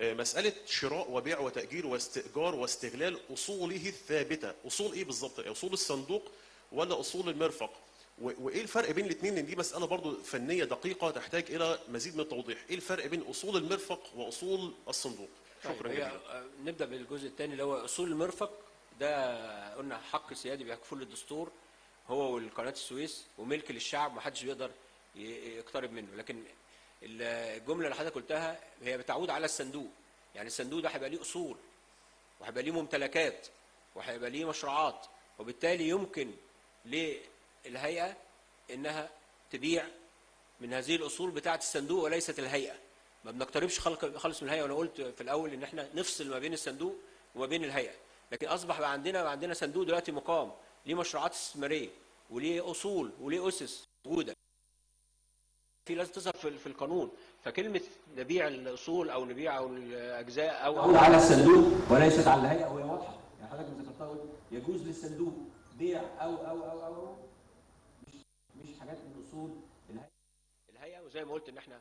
مساله شراء وبيع وتاجير واستئجار واستغلال اصوله الثابته. اصول ايه بالظبط؟ اصول الصندوق ولا اصول المرفق؟ وايه الفرق بين الاثنين؟ لان دي مساله برضو فنيه دقيقه تحتاج الى مزيد من التوضيح. ايه الفرق بين اصول المرفق واصول الصندوق؟ شكرا جزيلا. نبدا بالجزء الثاني اللي هو اصول المرفق. ده قلنا حق سيادي بيكفل للدستور هو والقناة السويس وملك للشعب، محدش بيقدر يقترب منه. لكن الجمله اللي حضرتك قلتها هي بتعود على الصندوق، يعني الصندوق ده هيبقى ليه اصول وهيبقى ليه ممتلكات وهيبقى ليه مشروعات، وبالتالي يمكن للهيئه انها تبيع من هذه الاصول بتاعه الصندوق وليست الهيئه. ما بنقتربش خالص من الهيئه، وانا قلت في الاول ان احنا نفصل ما بين الصندوق وما بين الهيئه. لكن اصبح بقى عندنا بقى عندنا صندوق دلوقتي مقام ليه مشروعات استثماريه وليه اصول وليه اسس موجوده. دي لازم تظهر في القانون. فكلمه نبيع الاصول او نبيع او الاجزاء او او على الصندوق وليست على الهيئه، وهي واضحه يعني حضرتك ذكرتها، يجوز للصندوق بيع او او او او مش مش حاجات من اصول الهيئه. الهيئه وزي ما قلت ان احنا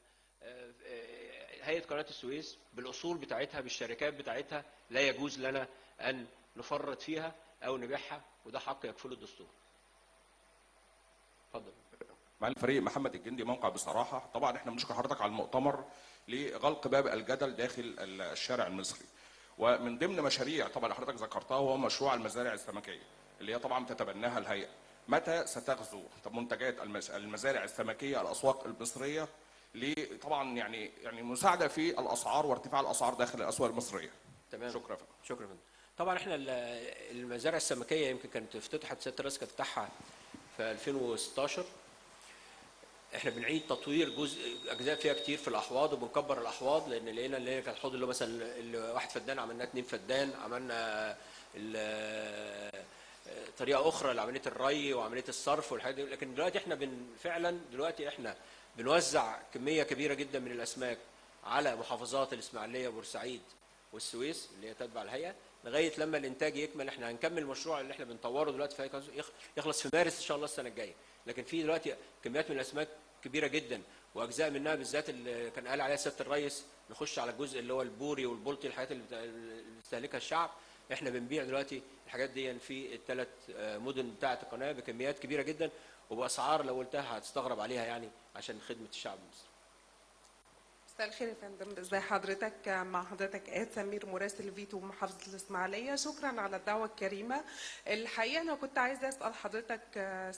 هيئه قناه السويس بالاصول بتاعتها بالشركات بتاعتها لا يجوز لنا ان نفرط فيها او نبيعها، وده حق يكفله الدستور. اتفضل. مع الفريق محمد الجندي موقع بصراحه، طبعا احنا بنشكر حضرتك على المؤتمر لغلق باب الجدل داخل الشارع المصري، ومن ضمن مشاريع طبعا حضرتك ذكرتها هو مشروع المزارع السمكيه اللي هي طبعا تتبناها الهيئه. متى ستغزو منتجات المزارع السمكيه الاسواق المصريه لطبعا يعني يعني مساعده في الاسعار وارتفاع الاسعار داخل الاسواق المصريه؟ تمام، شكرا فهم. شكرا فهم. طبعا احنا المزارع السمكيه يمكن كانت افتتحت سياده الرئيس كانت افتتحها في ألفين وستاشر. احنا بنعيد تطوير جزء اجزاء فيها كتير في الاحواض، وبنكبر الاحواض لان لقينا اللي هي كانت الحوض اللي مثلا اللي واحد فدان عملناه اتنين فدان، عملنا طريقه اخرى لعمليه الري وعمليه الصرف والحاجات دي. لكن دلوقتي احنا بن فعلا دلوقتي احنا بنوزع كميه كبيره جدا من الاسماك على محافظات الاسماعيليه وبورسعيد والسويس اللي هي تتبع الهيئه لغايه لما الانتاج يكمل. احنا هنكمل المشروع اللي احنا بنطوره دلوقتي في يخلص في مارس ان شاء الله السنه الجايه، لكن في دلوقتي كميات من الاسماك كبيره جدا، واجزاء منها بالذات اللي كان قال عليها سياده الريس نخش على الجزء اللي هو البوري والبلطي، الحاجات اللي بيستهلكها الشعب. احنا بنبيع دلوقتي الحاجات دي في الثلاث مدن بتاعه القناه بكميات كبيره جدا وباسعار لو قلتها هتستغرب عليها يعني عشان خدمه الشعب المصري. مساء الخير يا فندم، ازي حضرتك؟ مع حضرتك آيات سمير مراسل فيتو محافظة الإسماعيلية. شكرا على الدعوة الكريمة. الحقيقة أنا كنت عايزة أسأل حضرتك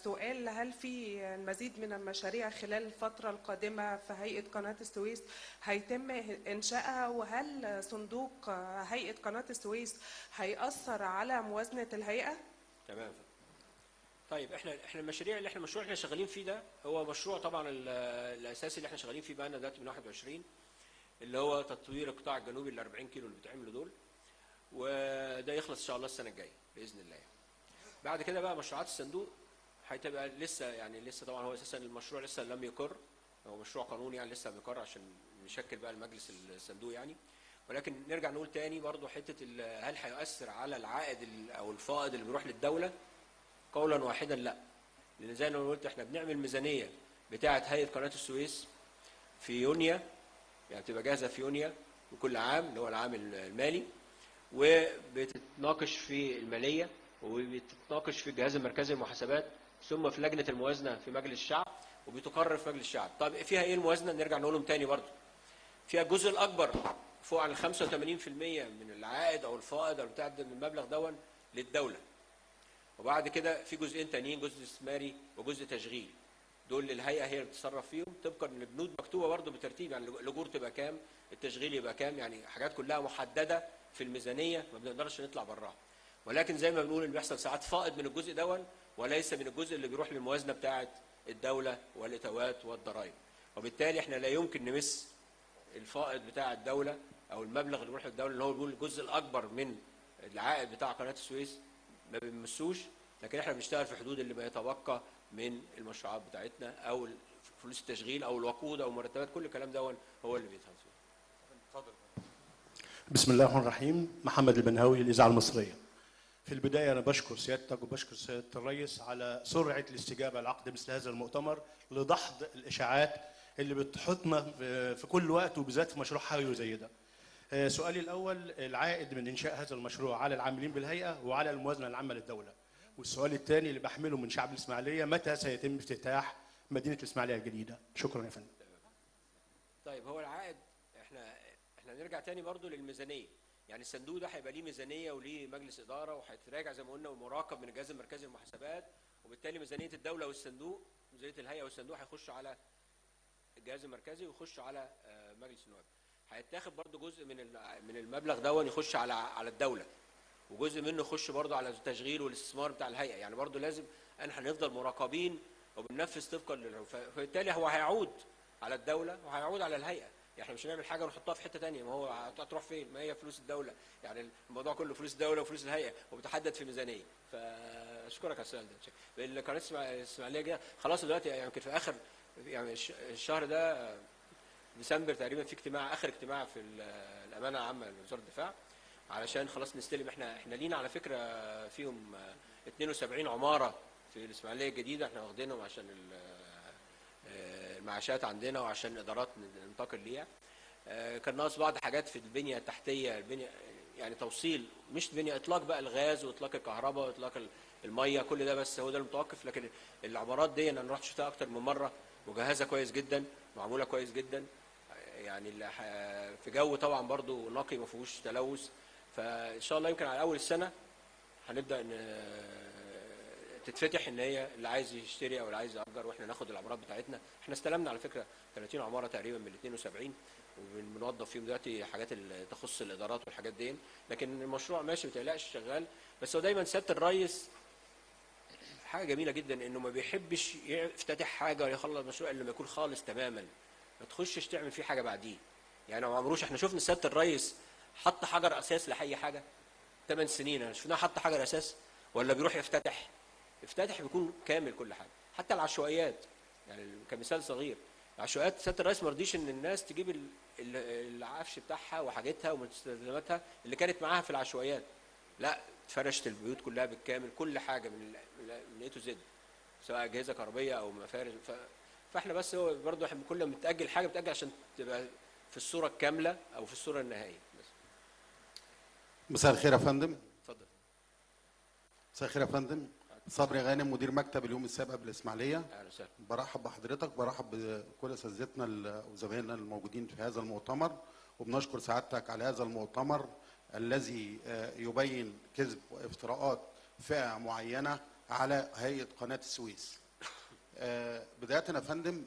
سؤال، هل في المزيد من المشاريع خلال الفترة القادمة في هيئة قناة السويس هيتم إنشائها؟ وهل صندوق هيئة قناة السويس هيأثر على موازنة الهيئة؟ تمام. طيب احنا احنا المشاريع اللي احنا المشروع اللي احنا شغالين فيه ده هو مشروع طبعا الاساسي اللي احنا شغالين فيه بقالنا دلوقتي من واحد وعشرين اللي هو تطوير القطاع الجنوبي ال أربعين كيلو اللي بيتعملوا دول، وده يخلص ان شاء الله السنه الجايه باذن الله. بعد كده بقى مشروعات الصندوق هتبقى لسه يعني لسه طبعا هو اساسا المشروع لسه لم يقر، هو مشروع قانوني يعني لسه بيقر عشان نشكل بقى المجلس الصندوق يعني. ولكن نرجع نقول تاني برضو حته هل هيؤثر على العائد او الفائض اللي بيروح للدوله؟ قولا واحدا لا، لان زي ما قلت احنا بنعمل ميزانيه بتاعه هيئه قناه السويس في يونيو، يعني بتبقى جاهزه في يونيو وكل عام اللي هو العام المالي، وبتتناقش في الماليه وبتتناقش في الجهاز المركزي للمحاسبات، ثم في لجنه الموازنه في مجلس الشعب وبتقرر في مجلس الشعب. طب فيها ايه الموازنه؟ نرجع نقول لهم تاني برضه فيها الجزء الاكبر فوق عن خمسة وتمانين في المية من العائد او الفائض او بتاع من المبلغ دون للدوله. وبعد كده في جزئين تانيين، جزء استثماري وجزء تشغيل، دول للهيئه هي اللي بتتصرف فيهم طبقا للبنود مكتوبه برضه بترتيب، يعني الاجور تبقى كام، التشغيل يبقى كام، يعني حاجات كلها محدده في الميزانيه ما بنقدرش نطلع براها. ولكن زي ما بنقول اللي بيحصل ساعات فائض من الجزء دون وليس من الجزء اللي بيروح للموازنه بتاعه الدوله والاتوات والضرائب، وبالتالي احنا لا يمكن نمس الفائض بتاع الدوله او المبلغ اللي بيروح للدوله اللي هو بيقول الجزء الاكبر من العائد بتاع قناه السويس ما بنمسوش، لكن احنا بنشتغل في حدود اللي ما يتبقى من المشروعات بتاعتنا او فلوس التشغيل او الوقود او المرتبات، كل الكلام ده هو اللي بيتهز. اتفضل. بسم الله الرحمن الرحيم. محمد البنهاوي، الاذاعه المصريه. في البدايه انا بشكر سيادتك وبشكر سياده الرئيس على سرعه الاستجابه لعقد مثل هذا المؤتمر لدحض الاشاعات اللي بتحطنا في كل وقت وبالذات في مشروع حيوي زي ده. سؤالي الأول، العائد من إنشاء هذا المشروع على العاملين بالهيئة وعلى الموازنة العامة للدولة. والسؤال الثاني اللي بحمله من شعب الإسماعيلية، متى سيتم افتتاح مدينة الإسماعيلية الجديدة؟ شكرا يا فندم. طيب هو العائد احنا احنا هنرجع تاني برضه للميزانية، يعني الصندوق ده هيبقى ليه ميزانية وليه مجلس إدارة وهيتراجع زي ما قلنا ومراقب من الجهاز المركزي للمحاسبات، وبالتالي ميزانية الدولة والصندوق ميزانية الهيئة والصندوق هيخشوا على الجهاز المركزي ويخشوا على مجلس النواب. هيتاخد برضه جزء من من المبلغ دون يخش على على الدوله، وجزء منه يخش برضه على التشغيل والاستثمار بتاع الهيئه، يعني برضه لازم ان هنفضل مراقبين وبننفذ طبقا لل، فبالتالي هو هيعود على الدوله وهيعود على الهيئه، يعني احنا مش هنعمل حاجه ونحطها في حته ثانيه، ما هو هتروح فين؟ ما هي فلوس الدوله، يعني الموضوع كله فلوس الدوله وفلوس الهيئه وبتحدد في ميزانيه. فاشكرك على السؤال ده. القناه الاسماعيليه خلاص دلوقتي يمكن يعني في اخر يعني الشهر ده ديسمبر تقريبا في اجتماع، اخر اجتماع في الامانه العامه لوزاره الدفاع، علشان خلاص نستلم. احنا احنا لينا على فكره فيهم اثنين وسبعين عماره في الاسماعيليه الجديده احنا واخدينهم عشان المعاشات عندنا وعشان الادارات ننتقل ليها. كان ناقص بعض حاجات في البنيه التحتيه، البنيه يعني توصيل، مش بنيه اطلاق بقى الغاز واطلاق الكهرباء واطلاق الميه، كل ده بس هو ده المتوقف. لكن العمارات دي انا رحت شفتها اكتر من مره، مجهزه كويس جدا، معموله كويس جدا، يعني في جو طبعا برضو نقي ما فيهوش تلوث. فان شاء الله يمكن على اول السنه هنبدا ان تتفتح، ان هي اللي عايز يشتري او اللي عايز ياجر، واحنا ناخد العمارات بتاعتنا. احنا استلمنا على فكره ثلاثين عماره تقريبا من ال اثنين وسبعين، وبنوظف فيهم دلوقتي حاجات اللي تخص الادارات والحاجات دي. لكن المشروع ماشي، ما تقلقش، شغال. بس هو دايما سياده الرئيس حاجه جميله جدا، انه ما بيحبش يفتتح حاجه ولا يخلص مشروع الا لما يكون خالص تماما، ما تخشش تعمل فيه حاجه بعديه. يعني ما عمروش، احنا شفنا سياده الرئيس حط حجر اساس لاي حاجه ثمان سنين، انا شفناه حط حجر اساس ولا بيروح يفتتح؟ افتتح بيكون كامل كل حاجه، حتى العشوائيات. يعني كمثال صغير، العشوائيات سياده الرئيس ما رضيش ان الناس تجيب العفش بتاعها وحاجتها ومستلزماتها اللي كانت معاها في العشوائيات. لا، فرشت البيوت كلها بالكامل، كل حاجه من من اي تو زد، سواء اجهزه كهربيه او مفارش. ف... فاحنا بس هو برضه احنا كل ما بتاجل حاجه بتاجل عشان تبقى في الصوره الكامله او في الصوره النهائيه. مساء الخير يا فندم. اتفضل. مساء الخير يا فندم. صبري غانم، مدير مكتب اليوم السابق بالاسماعيليه. اهلا وسهلا. برحب بحضرتك، برحب بكل اساتذتنا وزمايلنا الموجودين في هذا المؤتمر، وبنشكر سعادتك على هذا المؤتمر الذي يبين كذب وافتراءات فئه معينه على هيئه قناه السويس. بدايه يا فندم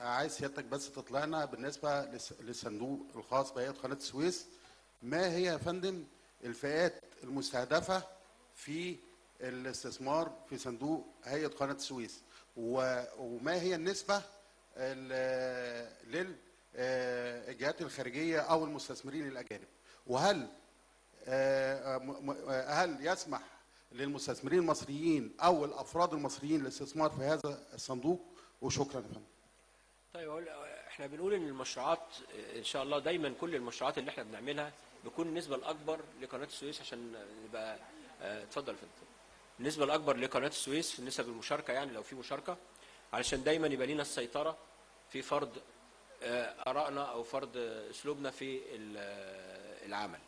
عايز سيادتك بس تطلعنا بالنسبه للصندوق الخاص بهيئه قناه السويس. ما هي يا فندم الفئات المستهدفه في الاستثمار في صندوق هيئه قناه السويس، وما هي النسبه للجهات الخارجيه او المستثمرين الاجانب؟ وهل هل يسمح للمستثمرين المصريين او الافراد المصريين الاستثمار في هذا الصندوق؟ وشكرا يا فندم. طيب، احنا بنقول ان المشروعات ان شاء الله دايما كل المشروعات اللي احنا بنعملها بيكون النسبه الاكبر لقناه السويس، عشان نبقى اتفضل يا فندم. النسبه الاكبر لقناه السويس في نسب المشاركه، يعني لو في مشاركه، علشان دايما يبقى لينا السيطره في فرض ارائنا او فرض اسلوبنا في العمل.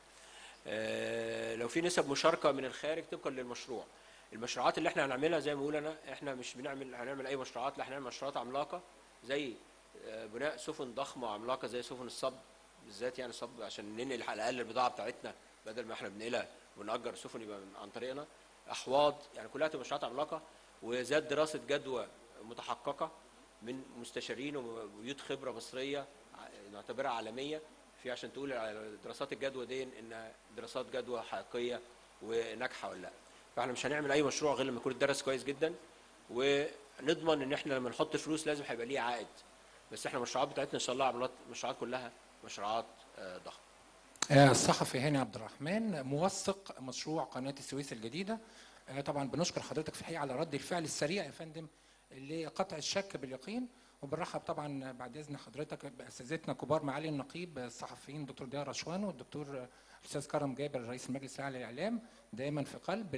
لو في نسب مشاركه من الخارج طبقا للمشروع، المشروعات اللي احنا هنعملها زي ما بقول انا، احنا مش بنعمل هنعمل اي مشروعات، لا، احنا هنعمل مشروعات عملاقه زي بناء سفن ضخمه وعملاقه زي سفن الصب بالذات، يعني الصب عشان ننقل على الاقل البضاعه بتاعتنا بدل ما احنا بننقلها ونأجر سفن يبقى عن طريقنا، احواض، يعني كلها تبقى مشروعات عملاقه. وزاد دراسه جدوى متحققه من مستشارين وبيوت خبره مصريه نعتبرها عالميه، في عشان تقول على دراسات الجدوى دي انها دراسات جدوى حقيقيه وناجحه ولا لا. فاحنا مش هنعمل اي مشروع غير لما يكون اتدرس كويس جدا، ونضمن ان احنا لما نحط فلوس لازم هيبقى ليه عائد. بس احنا المشروعات بتاعتنا ان شاء الله عملات مشروعات كلها مشروعات ضخمه. الصحفي هاني عبد الرحمن، موثق مشروع قناه السويس الجديده. طبعا بنشكر حضرتك في الحقيقه على رد الفعل السريع يا فندم لقطع الشك باليقين، وبنرحب طبعا بعد اذن حضرتك باساتذتنا كبار معالي النقيب الصحفيين الدكتور ضياء رشوان والدكتور الاستاذ كرم جابر رئيس المجلس الاعلى للاعلام، دايما في قلب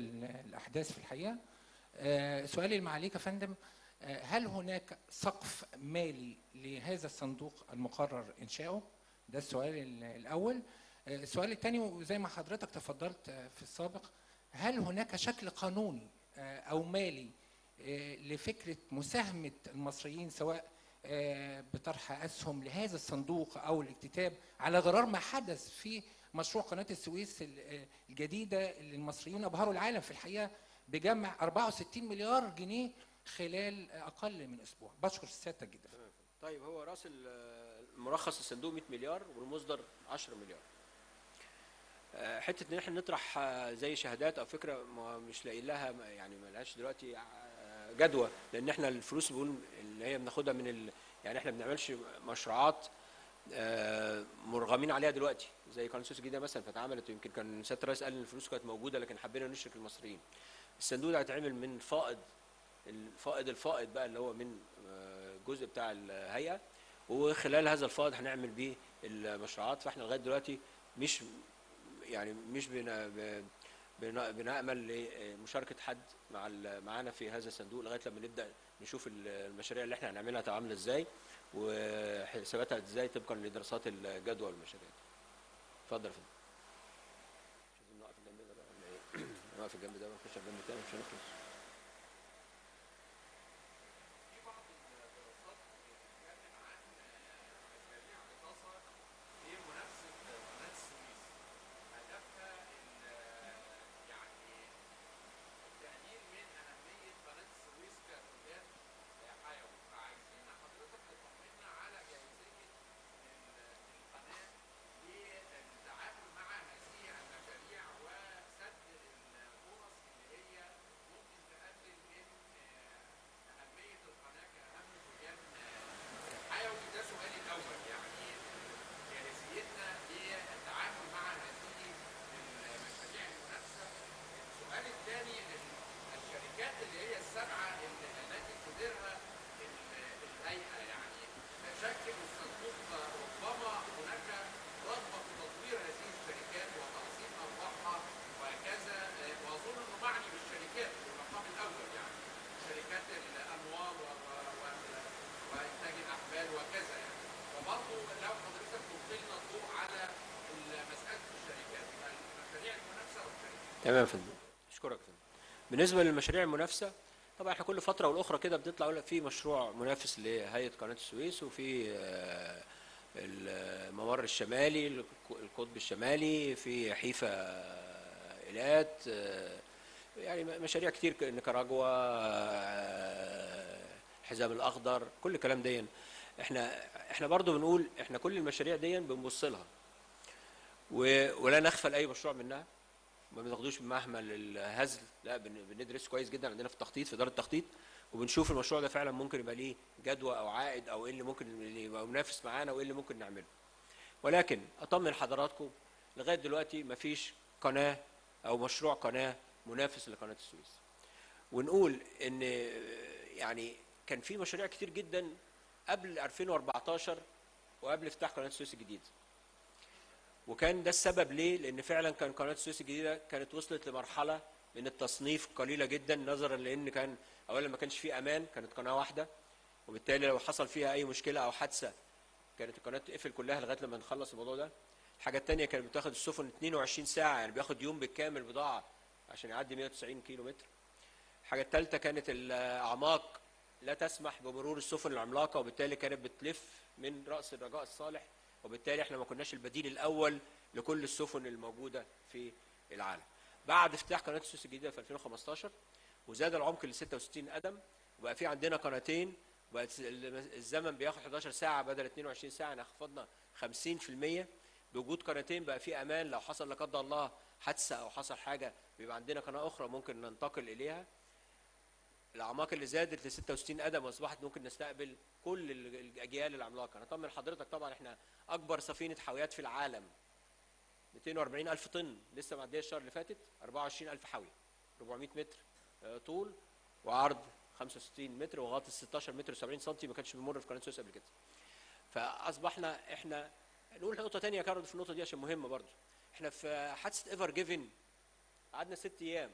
الاحداث في الحقيقه. سؤالي لمعاليك يا فندم، هل هناك سقف مالي لهذا الصندوق المقرر انشاؤه؟ ده السؤال الاول. السؤال الثاني، وزي ما حضرتك تفضلت في السابق، هل هناك شكل قانوني او مالي لفكره مساهمه المصريين سواء بطرح اسهم لهذا الصندوق او الاكتتاب على غرار ما حدث في مشروع قناه السويس الجديده اللي المصريين ابهروا العالم في الحقيقه بجمع أربعة وستين مليار جنيه خلال اقل من اسبوع؟ بشكر سيادتك جدا. طيب، هو راس المرخص الصندوق مئة مليار والمصدر عشرة مليار. حته ان احنا نطرح زي شهادات او فكره ما مش لاقي لها، يعني ما لهاش دلوقتي جدوى، لان احنا الفلوس بنقول اللي هي بناخدها من ال... يعني احنا ما بنعملش مشروعات مرغمين عليها دلوقتي زي قناه السويس الجديده مثلا فاتعملت، ويمكن كان سياده الرئيس قال ان الفلوس كانت موجوده لكن حبينا نشرك المصريين. الصندوق ده هيتعمل من فائض الفائض الفائض بقى اللي هو من الجزء بتاع الهيئه، وخلال هذا الفائض هنعمل بيه المشروعات. فاحنا لغايه دلوقتي مش يعني مش بنأمل لمشاركه حد مع معانا في هذا الصندوق لغايه لما نبدا نشوف المشاريع اللي احنا هنعملها تبقى عامله ازاي وحساباتها ازاي طبقا لدراسات الجدوى والمشاريع. اتفضل يا فندم. في الجنب ده ما نخش على الجنب الثاني مش هنخلص. في بعض الدراسات بتتكلم عن مشاريع اغاثه هي منافسه قناه السويس، هدفها يعني التقليل من اهميه قناه السويس كملاذ حيوي، فعايزين حضرتك تطمنا على جاهزيه القناه للتعامل مع هذه المشاريع وسد تمام يا فندم. اشكرك فندم. بالنسبه للمشاريع المنافسه، طبعا احنا كل فتره والاخرى كده بنطلع يقول لك في مشروع منافس لهيئه قناه السويس، وفي الممر الشمالي القطب الشمالي، في حيفا ايلات، يعني مشاريع كتير، نيكاراجوا، الحزام الاخضر، كل الكلام دي. احنا احنا برضو بنقول احنا كل المشاريع دي بنبص لها ولا نخفى لاي مشروع منها، ما بناخدوش بمحمل الهزل، لا بندرس كويس جدا، عندنا في التخطيط في اداره التخطيط، وبنشوف المشروع ده فعلا ممكن يبقى ليه جدوى او عائد او ايه اللي ممكن يبقى منافس معانا وايه اللي ممكن نعمله. ولكن اطمن حضراتكم لغايه دلوقتي ما فيش قناه او مشروع قناه منافس لقناه السويس. ونقول ان يعني كان في مشاريع كتير جدا قبل ألفين وأربعتاشر وقبل افتتاح قناه السويس الجديده. وكان ده السبب ليه؟ لأن فعلا كان قناة السويس الجديدة كانت وصلت لمرحلة من التصنيف قليلة جدا، نظرا لأن كان أولا ما كانش فيه أمان، كانت قناة واحدة، وبالتالي لو حصل فيها أي مشكلة أو حادثة كانت القناة تقفل كلها لغاية لما نخلص الموضوع ده. الحاجة الثانية كانت بتاخد السفن اتنين وعشرين ساعة، يعني بياخد يوم بالكامل بضاعة عشان يعدي مية وتسعين كيلو متر. الحاجة الثالثة كانت الأعماق لا تسمح بمرور السفن العملاقة، وبالتالي كانت بتلف من رأس الرجاء الصالح، وبالتالي احنا ما كناش البديل الاول لكل السفن الموجوده في العالم. بعد افتتاح قناه السويس الجديده في ألفين وخمستاشر وزاد العمق ل ستة وستين قدم، وبقى في عندنا قناتين، وبقى الزمن بياخد حداشر ساعه بدل اتنين وعشرين ساعه، يعني خفضنا خمسين في المية بوجود قناتين. بقى في امان لو حصل لا قدر الله حادثه او حصل حاجه بيبقى عندنا قناه اخرى ممكن ننتقل اليها. الاعماق اللي زادت ل ستة وستين قدم واصبحت ممكن نستقبل كل الاجيال العملاقه. انا اطمن حضرتك طبعا احنا اكبر سفينه حاويات في العالم ميتين وأربعين ألف طن، لسه معديه الشهر اللي فاتت، أربعة وعشرين ألف حاويه، أربعمية متر طول وعرض خمسة وستين متر وغطى ستاشر متر وسبعين سم، ما كانش بيمر في قناه السويس قبل كده. فاصبحنا احنا نقول نقطه ثانيه يا كارل في النقطه دي عشان مهمه برضه. احنا في حادثه ايفر جيفن قعدنا ست ايام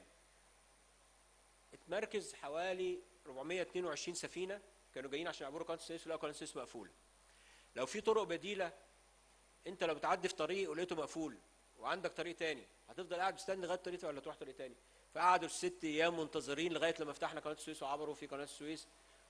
اتمركز حوالي أربعمية واتنين وعشرين سفينه كانوا جايين عشان يعبروا قناه السويس، ولقوا قناه السويس مقفوله. لو في طرق بديله، انت لو بتعدي في طريق ولقيته مقفول وعندك طريق تاني، هتفضل قاعد مستني لغايه طريق ولا تروح طريق تاني؟ فقعدوا الست ايام منتظرين لغايه لما فتحنا قناه السويس وعبروا في قناه السويس،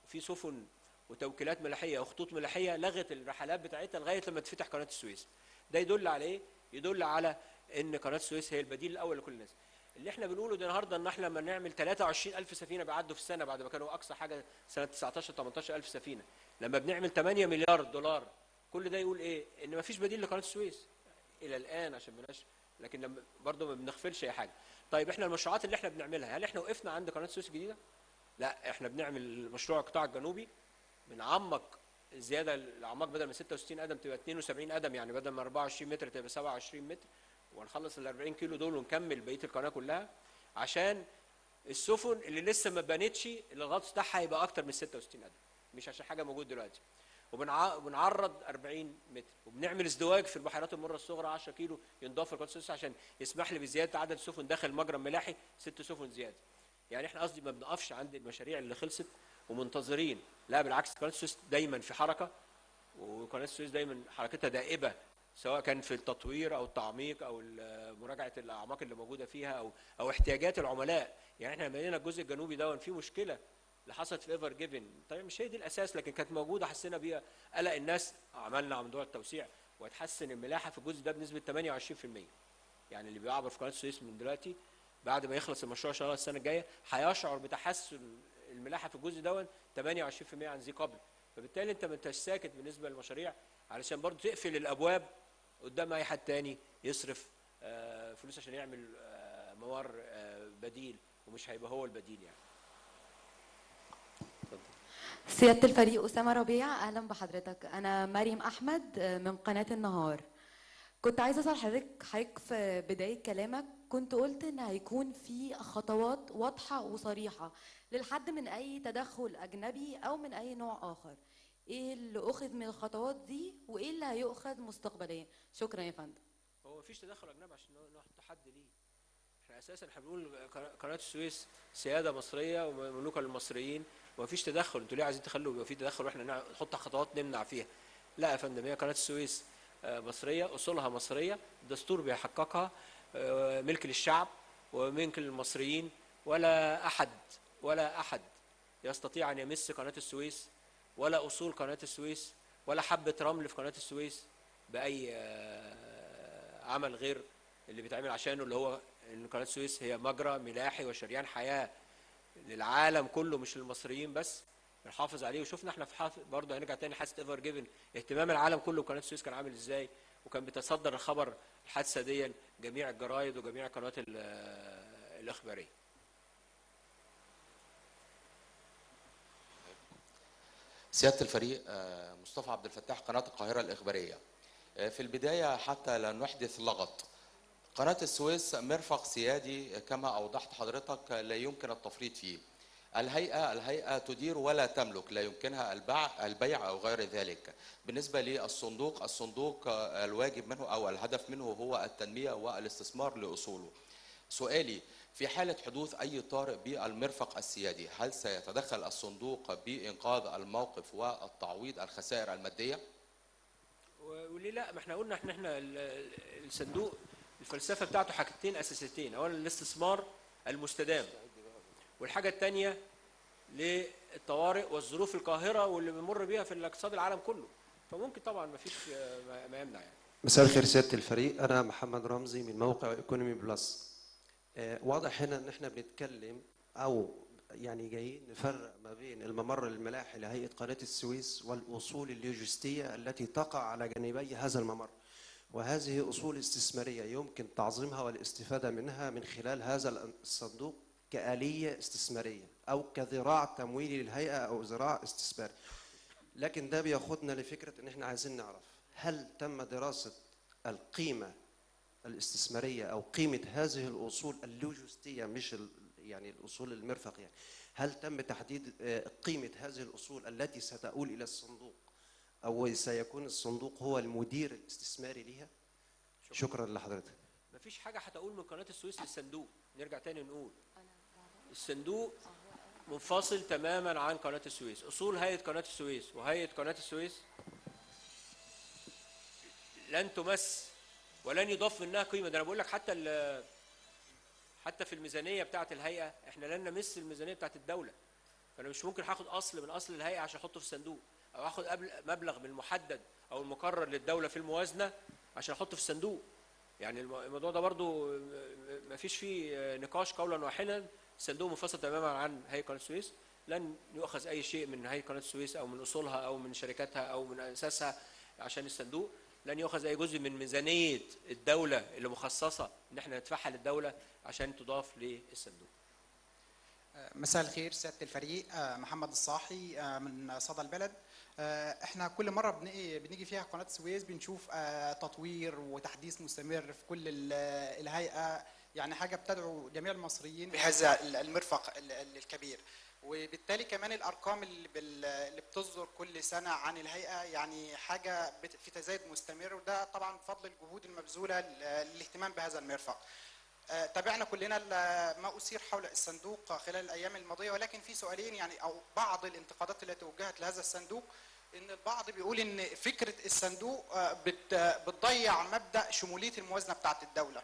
وفي سفن وتوكيلات ملاحيه وخطوط ملاحيه لغت الرحلات بتاعتها لغايه لما تفتح قناه السويس. ده يدل على ايه؟ يدل على ان قناه السويس هي البديل الاول لكل الناس. اللي احنا بنقوله ده النهارده ان احنا لما نعمل تلاتة وعشرين ألف سفينه بيعدوا في السنه بعد ما كانوا اقصى حاجه سنه تسعتاشر تمنتاشر ألف سفينه، لما بنعمل تمنية مليار دولار، كل ده يقول ايه؟ ان مفيش بديل لقناه السويس الى الان، عشان مالناش، لكن لما برضه ما بنغفلش اي حاجه. طيب احنا المشروعات اللي احنا بنعملها، هل احنا وقفنا عند قناه السويس الجديده؟ لا، احنا بنعمل مشروع القطاع الجنوبي، بنعمق زياده الاعماق بدل من ستة وستين قدم تبقى اتنين وسبعين قدم، يعني بدل ما أربعة وعشرين متر تبقى سبعة وعشرين متر، ونخلص ال أربعين كيلو دول ونكمل بقيه القناه كلها، عشان السفن اللي لسه ما بنتش الغطس بتاعها هيبقى اكتر من ستة وستين قدم. مش عشان حاجه موجوده دلوقتي. وبنعرض أربعين متر وبنعمل ازدواج في البحيرات المره الصغرى عشرة كيلو ينضاف لقناه السويس عشان يسمح لي بزياده عدد سفن داخل مجرى الملاحي، ست سفن زياده. يعني احنا قصدي ما بنقفش عند المشاريع اللي خلصت ومنتظرين، لا بالعكس قناه السويس دايما في حركه، وقناه السويس دايما حركتها دائبه سواء كان في التطوير او التعميق او مراجعه الاعماق اللي موجوده فيها او او احتياجات العملاء. يعني احنا لما لقينا الجزء الجنوبي ده في مشكله اللي حصلت في ايفر جيفن، طيب مش هي دي الاساس، لكن كانت موجوده حسينا بيها، قلق الناس، عملنا على موضوع التوسيع وهتحسن الملاحه في الجزء ده بنسبه ثمانية وعشرين بالمية. يعني اللي بيعبر في قناه السويس من دلوقتي بعد ما يخلص المشروع ان شاء الله السنه الجايه هيشعر بتحسن الملاحه في الجزء ده ثمانية وعشرين بالمية عن ذي قبل. فبالتالي انت ما انتش ساكت بالنسبه للمشاريع علشان برضه تقفل الابواب قدام اي حد تاني يصرف فلوس عشان يعمل موار بديل ومش هيبقى هو البديل. يعني سيادة الفريق، أسامة ربيع، أهلا بحضرتك. أنا مريم أحمد من قناة النهار. كنت عايزة أسأل حضرتك حضرتك في بداية كلامك كنت قلت إن هيكون في خطوات واضحة وصريحة للحد من أي تدخل أجنبي أو من أي نوع آخر. إيه اللي أخذ من الخطوات دي وإيه اللي هيؤخذ مستقبليا؟ شكرا يا فندم. هو مفيش تدخل أجنبي عشان نحط حد ليه. إحنا أساسا إحنا بنقول قناة السويس سيادة مصرية ومملوكة للمصريين ومفيش تدخل، أنتوا ليه عايزين تخلوا يبقى في تدخل وإحنا نحط خطوات نمنع فيها؟ لا يا فندم، هي قناة السويس مصرية، أصولها مصرية، الدستور بيحققها، ملك للشعب وملك للمصريين، ولا أحد ولا أحد يستطيع أن يمس قناة السويس ولا أصول قناة السويس ولا حبة رمل في قناة السويس بأي عمل غير اللي بيتعمل عشانه، اللي هو إن قناة السويس هي مجرى ملاحي وشريان حياة للعالم كله مش للمصريين بس، بنحافظ عليه. وشفنا احنا في حافظ برضه، هنرجع تاني لحادثة ايفر جيفن، اهتمام العالم كله بقناة السويس كان عامل ازاي، وكان بيتصدر الخبر الحادثة دي جميع الجرايد وجميع القنوات الإخبارية. سيادة الفريق، مصطفى عبد الفتاح، قناة القاهرة الإخبارية. في البداية حتى لا نحدث لغط، قناة السويس مرفق سيادي كما أوضحت حضرتك لا يمكن التفريط فيه. الهيئة الهيئة تدير ولا تملك، لا يمكنها البيع البيع أو غير ذلك. بالنسبة للصندوق، الصندوق الواجب منه أو الهدف منه هو التنمية والاستثمار لأصوله. سؤالي، في حالة حدوث أي طارئ بالمرفق السيادي، هل سيتدخل الصندوق بإنقاذ الموقف والتعويض الخسائر المادية؟ وليه لا؟ ما احنا قلنا احنا احنا الصندوق الفلسفة بتاعته حاجتين أساسيتين، أولا الاستثمار المستدام، والحاجة الثانية للطوارئ والظروف القاهرة واللي بنمر بيها في الاقتصاد العالم كله، فممكن طبعا ما فيش ما يمنع. يعني مساء الخير سيادة الفريق، أنا محمد رمزي من موقع ايكونومي بلس. واضح هنا ان احنا بنتكلم او يعني جايين نفرق ما بين الممر الملاحي لهيئه قناه السويس والاصول اللوجستيه التي تقع على جانبي هذا الممر، وهذه اصول استثماريه يمكن تعظيمها والاستفاده منها من خلال هذا الصندوق كاليه استثماريه او كذراع تمويلي للهيئه او ذراع استثماري. لكن ده بياخدنا لفكره ان احنا عايزين نعرف هل تم دراسه القيمه الاستثماريه او قيمه هذه الاصول اللوجستيه، مش يعني الاصول المرفق، يعني هل تم تحديد قيمه هذه الاصول التي ستؤول الى الصندوق او سيكون الصندوق هو المدير الاستثماري ليها؟ شكرا, شكرا لحضرتك. مفيش حاجه هتقول من قناه السويس للصندوق، نرجع تاني نقول الصندوق منفصل تماما عن قناه السويس. اصول هيئه قناه السويس وهيئه قناه السويس لن تمس ولن يضاف منها قيمه. ده انا بقول لك حتى حتى في الميزانيه بتاعه الهيئه احنا لن نمس الميزانيه بتاعه الدوله، فانا مش ممكن هاخد اصل من اصل الهيئه عشان احطه في صندوق، او اخد مبلغ من المحدد او المقرر للدوله في الموازنه عشان احطه في صندوق. يعني الموضوع ده برضو ما فيش فيه نقاش قولا واحدا، الصندوق منفصل تماما عن هيئه قناه السويس، لن يؤخذ اي شيء من هيئه قناه السويس او من اصولها او من شركاتها او من اساسها عشان الصندوق، لن يؤخذ اي جزء من ميزانيه الدوله اللي مخصصه ان احنا ندفعها للدوله عشان تضاف للصندوق. مساء الخير سياده الفريق، محمد الصاحي من صدى البلد. احنا كل مره بنيجي فيها قناه السويس بنشوف تطوير وتحديث مستمر في كل الهيئه، يعني حاجه بتدعو جميع المصريين بهذا المرفق الكبير. وبالتالي كمان الارقام اللي بتصدر كل سنه عن الهيئه يعني حاجه في تزايد مستمر، وده طبعا بفضل الجهود المبذوله للاهتمام بهذا المرفق. تابعنا كلنا ما أثير حول الصندوق خلال الأيام الماضية، ولكن في سؤالين يعني أو بعض الانتقادات التي توجهت لهذا الصندوق، إن البعض بيقول إن فكرة الصندوق بتضيع مبدأ شمولية الموازنة بتاعت الدولة.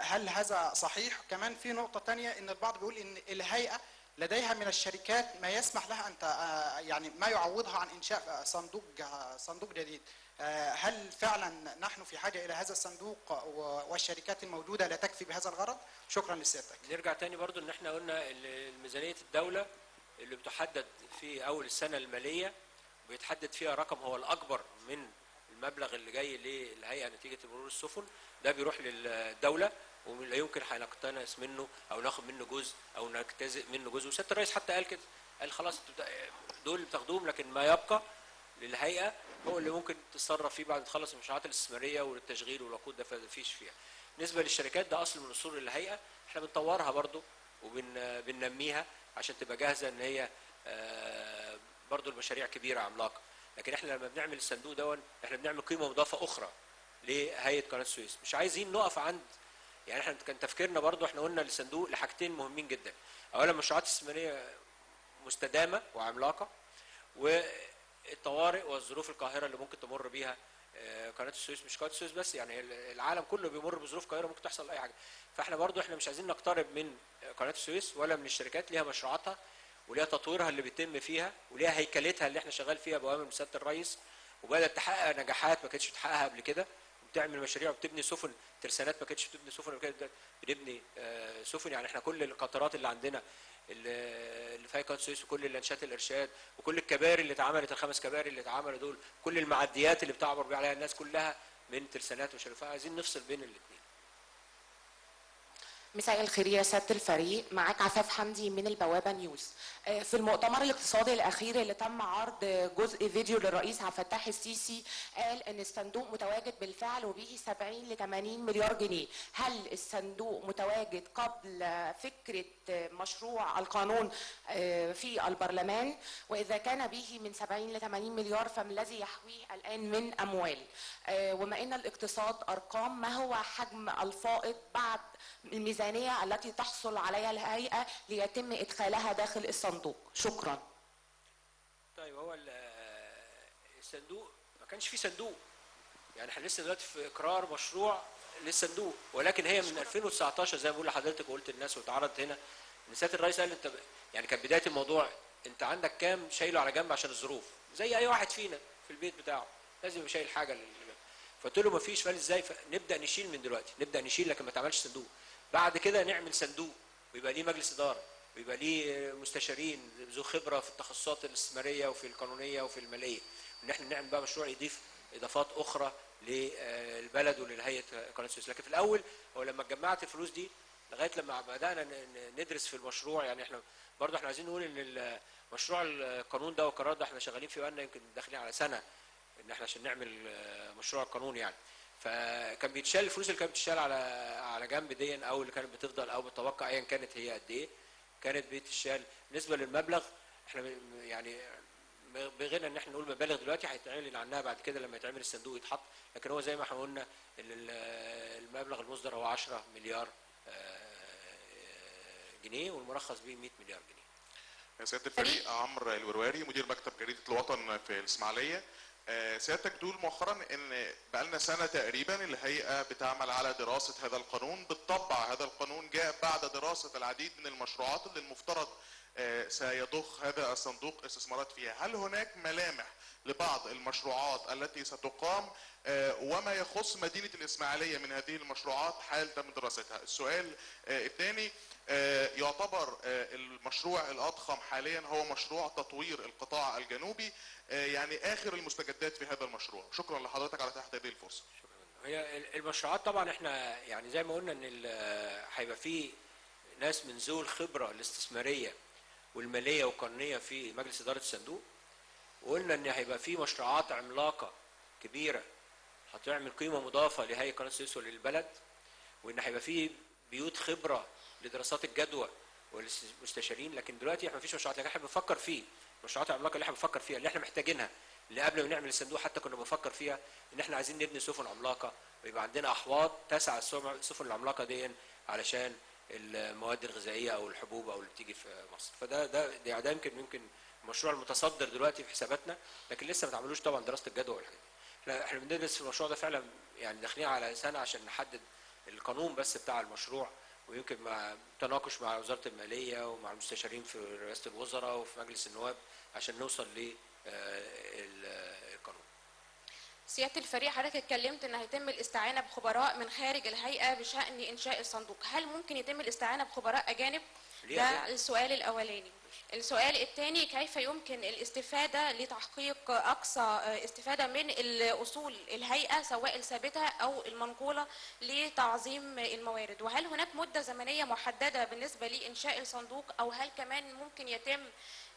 هل هذا صحيح؟ كمان في نقطة تانية إن البعض بيقول إن الهيئة لديها من الشركات ما يسمح لها أن يعني ما يعوضها عن إنشاء صندوق صندوق جديد. هل فعلا نحن في حاجه الى هذا الصندوق والشركات الموجوده لا تكفي بهذا الغرض؟ شكرا لسيادتك. نرجع تاني برضو ان احنا قلنا ميزانيه الدوله اللي بتحدد في اول السنه الماليه وبيتحدد فيها رقم هو الاكبر من المبلغ اللي جاي للهيئه نتيجه مرور السفن، ده بيروح للدوله ولا يمكن هنقتنص منه او ناخد منه جزء او نجتزئ منه جزء. وسياده الرئيس حتى قال كده، قال خلاص دول بتاخدوهم لكن ما يبقى للهيئه هو اللي ممكن تتصرف فيه بعد تخلص المشروعات الاستثماريه والتشغيل والوقود ده فيش فيها. بالنسبه للشركات ده اصل من اصول الهيئه، احنا بنطورها برضو وبننميها عشان تبقى جاهزه ان هي برضو المشاريع كبيره عملاقه. لكن احنا لما بنعمل الصندوق ده احنا بنعمل قيمه مضافه اخرى لهيئه قناه السويس، مش عايزين نقف عند يعني احنا كان تفكيرنا برضو احنا قلنا للصندوق لحاجتين مهمين جدا، اولا مشروعات استثماريه مستدامه وعملاقه و الطوارئ والظروف القاهره اللي ممكن تمر بيها قناه السويس، مش قناه السويس بس يعني العالم كله بيمر بظروف قاهره ممكن تحصل اي حاجه. فاحنا برضو احنا مش عايزين نقترب من قناه السويس ولا من الشركات، ليها مشروعاتها وليها تطويرها اللي بيتم فيها وليها هيكلتها اللي احنا شغال فيها بأوامر سياده الرئيس، وبدات تحقق نجاحات ما كانتش بتحققها قبل كده، وبتعمل مشاريع وبتبني سفن ترسانات ما كانتش بتبني سفن قبل كده، بنبني سفن. يعني احنا كل القطارات اللي عندنا اللي في قناه السويس وكل اللانشات الارشاد وكل الكباري اللي اتعملت، الخمس كباري اللي اتعملوا دول، كل المعديات اللي بتعبر عليها الناس كلها من ترسانات وشرفاء، عايزين نفصل بين الاثنين. مساء الخير يا سياده الفريق، معاك عفاف حمدي من البوابه نيوز. في المؤتمر الاقتصادي الاخير اللي تم عرض جزء فيديو للرئيس عبد الفتاح السيسي، قال ان الصندوق متواجد بالفعل وبيه سبعين لثمانين مليار جنيه. هل الصندوق متواجد قبل فكره مشروع القانون في البرلمان؟ واذا كان به من سبعين لثمانين مليار فما الذي يحويه الان من اموال؟ وما ان الاقتصاد ارقام، ما هو حجم الفائض بعد الميزانيه التي تحصل عليها الهيئة ليتم إدخالها داخل الصندوق؟ شكرا. طيب هو الصندوق ما كانش فيه صندوق، يعني احنا لسه دلوقتي في إقرار مشروع للصندوق، ولكن هي من ألفين وتسعتاشر زي ما بقول لحضرتك وقلت للناس واتعرضت هنا، سيادة الرئيس قال انت يعني كانت بداية الموضوع انت عندك كام شايله على جنب عشان الظروف، زي أي واحد فينا في البيت بتاعه لازم يبقى شايل حاجة. فقلت له ما فيش، فقال ازاي؟ نبدأ نشيل من دلوقتي، نبدأ نشيل لكن ما تعملش صندوق. بعد كده نعمل صندوق ويبقى ليه مجلس اداره ويبقى ليه مستشارين ذو خبره في التخصصات الاستثماريه وفي القانونيه وفي الماليه، ان احنا نعمل بقى مشروع يضيف اضافات اخرى للبلد وللهيئه قناه السويس. لكن في الاول هو لما اتجمعت الفلوس دي لغايه لما بدانا ندرس في المشروع، يعني احنا برضه احنا عايزين نقول ان مشروع القانون ده والقرار ده احنا شغالين فيه بقالنا يمكن داخلين على سنه ان احنا عشان نعمل مشروع القانون يعني. فكان بيتشال الفلوس اللي كانت بتتشال على على جنب دي او اللي كانت بتفضل او بتتوقع ايا كانت هي قد ايه كانت بتتشال. بالنسبه للمبلغ احنا يعني بغينا ان احنا نقول مبالغ دلوقتي هيتعلن عنها بعد كده لما يتعمل الصندوق يتحط، لكن هو زي ما احنا قلنا المبلغ المصدر هو عشرة مليار جنيه والمرخص به مية مليار جنيه. يا سياده الفريق، عمرو الورواري مدير مكتب جريده الوطن في الاسماعيليه. سيادتك تقول مؤخرا ان بقالنا سنه تقريبا الهيئه بتعمل على دراسه هذا القانون، بالطبع هذا القانون جاء بعد دراسه العديد من المشروعات اللي المفترض سيضخ هذا الصندوق استثمارات فيها. هل هناك ملامح لبعض المشروعات التي ستقام وما يخص مدينه الاسماعيليه من هذه المشروعات حال تم دراستها؟ السؤال الثاني، يعتبر المشروع الاضخم حاليا هو مشروع تطوير القطاع الجنوبي، يعني اخر المستجدات في هذا المشروع. شكرا لحضرتك على تحت هذه الفرصه. شكرا. هي المشروعات طبعا احنا يعني زي ما قلنا ان هيبقى في ناس من ذو الخبره الاستثماريه والماليه والقانونيه في مجلس اداره الصندوق، وقلنا ان هيبقى في مشروعات عملاقه كبيره هتعمل قيمه مضافه لهيئه قناه السويس وللبلد، وان هيبقى في بيوت خبره لدراسات الجدوى والمستشارين، لكن دلوقتي احنا مفيش مشروعات. لكن احنا بنفكر فيه مشروعات العملاقه اللي احنا بنفكر فيها اللي احنا محتاجينها، اللي قبل ما نعمل الصندوق حتى كنا بنفكر فيها ان احنا عايزين نبني سفن عملاقه ويبقى عندنا احواض تسع السفن العملاقه دي علشان المواد الغذائيه او الحبوب او اللي بتيجي في مصر. فده ده ده يمكن يمكن المشروع المتصدر دلوقتي في حساباتنا، لكن لسه ما تعملوش طبعا دراسه الجدوى والحاجات دي. احنا بندرس في المشروع ده فعلا، يعني داخلين على سنه عشان نحدد القانون بس بتاع المشروع، ويمكن مع تناقش مع وزاره الماليه ومع المستشارين في رئاسه الوزراء وفي مجلس النواب عشان نوصل ل القانون. سياده الفريق حضرتك اتكلمت ان هيتم الاستعانه بخبراء من خارج الهيئه بشان انشاء الصندوق، هل ممكن يتم الاستعانه بخبراء اجانب؟ ده السؤال الاولاني. السؤال الثاني، كيف يمكن الاستفاده لتحقيق اقصى استفاده من الاصول الهيئه سواء الثابته او المنقوله لتعظيم الموارد؟ وهل هناك مده زمنيه محدده بالنسبه لانشاء الصندوق، او هل كمان ممكن يتم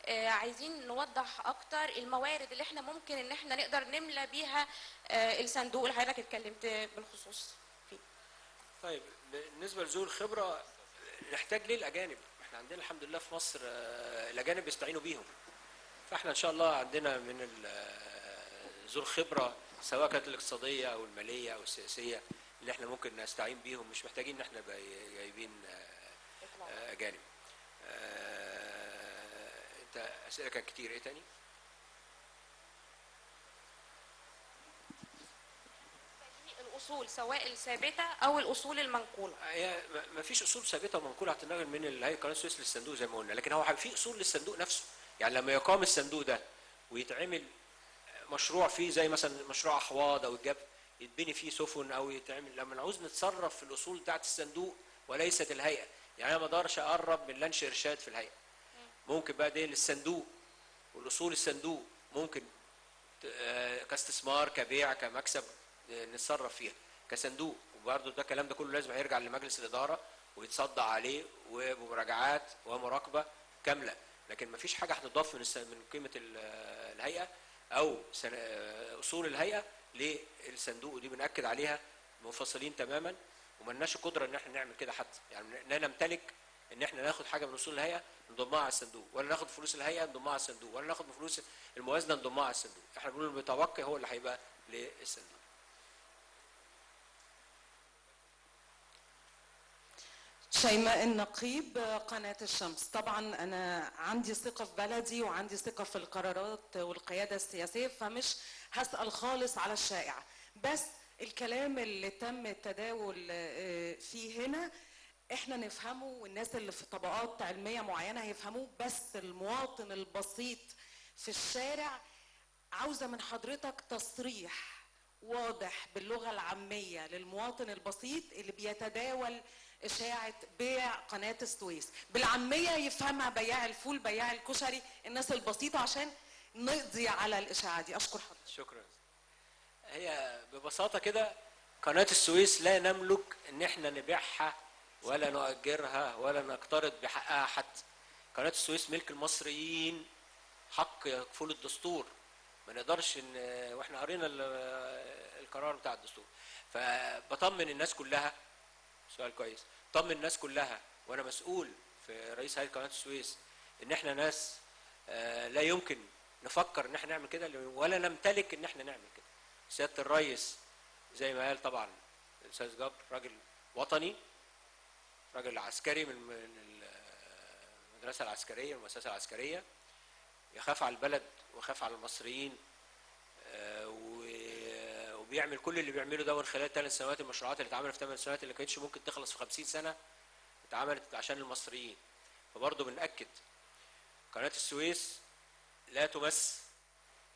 عايزين نوضح اكتر الموارد اللي احنا ممكن ان احنا نقدر نملى بيها الصندوق اللي حضرتك اتكلمت بالخصوص فيه؟ طيب بالنسبه لذوي الخبره نحتاج ليه الاجانب؟ احنا عندنا الحمد لله في مصر الاجانب بيستعينوا بيهم، فاحنا ان شاء الله عندنا من ذو الخبره سواء كانت الاقتصاديه او الماليه او السياسيه اللي احنا ممكن نستعين بيهم، مش محتاجين ان احنا جايبين اجانب. أسئلة كان كتير. إيه تاني؟ الأصول سواء الثابتة أو الأصول المنقولة. ما فيش أصول ثابتة ومنقولة هتنقل من الهيئة قناة السويس للصندوق زي ما قلنا، لكن هو في أصول للصندوق نفسه. يعني لما يقام الصندوق ده ويتعمل مشروع فيه زي مثلا مشروع أحواض أو الجبل يتبني فيه سفن أو يتعمل، لما نعوز نتصرف في الأصول بتاعت الصندوق وليست الهيئة. يعني أنا ما أقدرش أقرب من لانش إرشاد في الهيئة. ممكن بقى دي للصندوق والاصول الصندوق ممكن كاستثمار كبيع كمكسب نتصرف فيها كصندوق، وبرده ده الكلام ده كله لازم هيرجع لمجلس الاداره ويتصدى عليه ومراجعات ومراقبه كامله، لكن ما فيش حاجه هتضاف من من قيمه الهيئه او اصول الهيئه للصندوق، ودي بناكد عليها منفصلين تماما، وما لناش قدره ان احنا نعمل كده حتى، يعني لا نمتلك ان احنا ناخد حاجه من اصول الهيئه نضمها على الصندوق، ولا ناخد فلوس الهيئه نضمها على الصندوق، ولا ناخد من فلوس الموازنه نضمها على الصندوق. احنا بنقول المتوقع هو اللي هيبقى للصندوق. شيماء النقيب، قناة الشمس. طبعا أنا عندي ثقة في بلدي وعندي ثقة في القرارات والقيادة السياسية، فمش هسأل خالص على الشائع، بس الكلام اللي تم التداول فيه هنا احنا نفهمه، والناس اللي في طبقات علمية معينة هيفهموه، بس المواطن البسيط في الشارع عاوزة من حضرتك تصريح واضح باللغة العامية للمواطن البسيط اللي بيتداول إشاعة بيع قناة السويس. بالعامية يفهمها بياع الفول، بياع الكشري، الناس البسيطة، عشان نقضي على الإشاعة دي. أشكر حضرتك. شكرا. هي ببساطة كده قناة السويس لا نملك إن احنا نبيعها ولا نؤجرها ولا نقترض بحقها حتى. قناة السويس ملك المصريين، حق يكفل الدستور. ما نقدرش ان واحنا قرينا القرار بتاع الدستور. فبطمن الناس كلها، سؤال كويس، طمن الناس كلها وانا مسؤول في رئيس هيئة قناة السويس ان احنا ناس لا يمكن نفكر ان احنا نعمل كده ولا نمتلك ان احنا نعمل كده. سيادة الرئيس زي ما قال طبعا الاستاذ جابر، راجل وطني، راجل عسكري من المدرسة العسكرية والمؤسسة العسكرية، يخاف على البلد ويخاف على المصريين، وبيعمل كل اللي بيعمله ده خلال ثلاث سنوات. المشروعات اللي اتعملت في ثمان سنوات اللي كانتش ممكن تخلص في خمسين سنة اتعملت عشان المصريين. فبرضه بنأكد قناة السويس لا تمس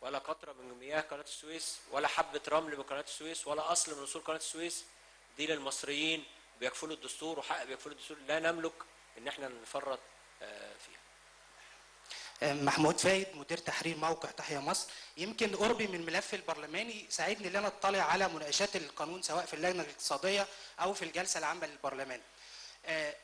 ولا قطرة من مياه قناة السويس ولا حبة رمل من قناة السويس ولا أصل من أصول قناة السويس، دي للمصريين بيكفلوا الدستور وحق بيكفلوا الدستور، لا نملك ان احنا نفرط فيها. محمود فايد، مدير تحرير موقع تحيا مصر. يمكن قربي من الملف البرلماني ساعدني ان انا اطلع على مناقشات القانون سواء في اللجنه الاقتصاديه او في الجلسه العامه للبرلمان.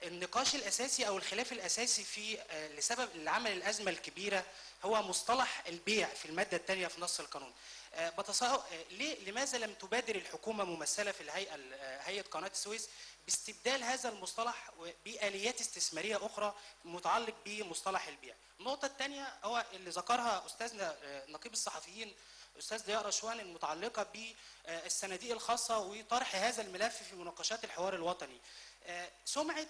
النقاش الأساسي أو الخلاف الأساسي في لسبب اللي عمل الأزمة الكبيرة هو مصطلح البيع في المادة الثانية في نص القانون. بتساءل ليه لماذا لم تبادر الحكومة ممثلة في الهيئة هيئة قناة السويس باستبدال هذا المصطلح بآليات استثمارية أخرى متعلق بمصطلح البيع. النقطة الثانية هو اللي ذكرها أستاذنا نقيب الصحفيين أستاذ ضياء رشوان المتعلقة بالصناديق الخاصة وطرح هذا الملف في مناقشات الحوار الوطني. سمعة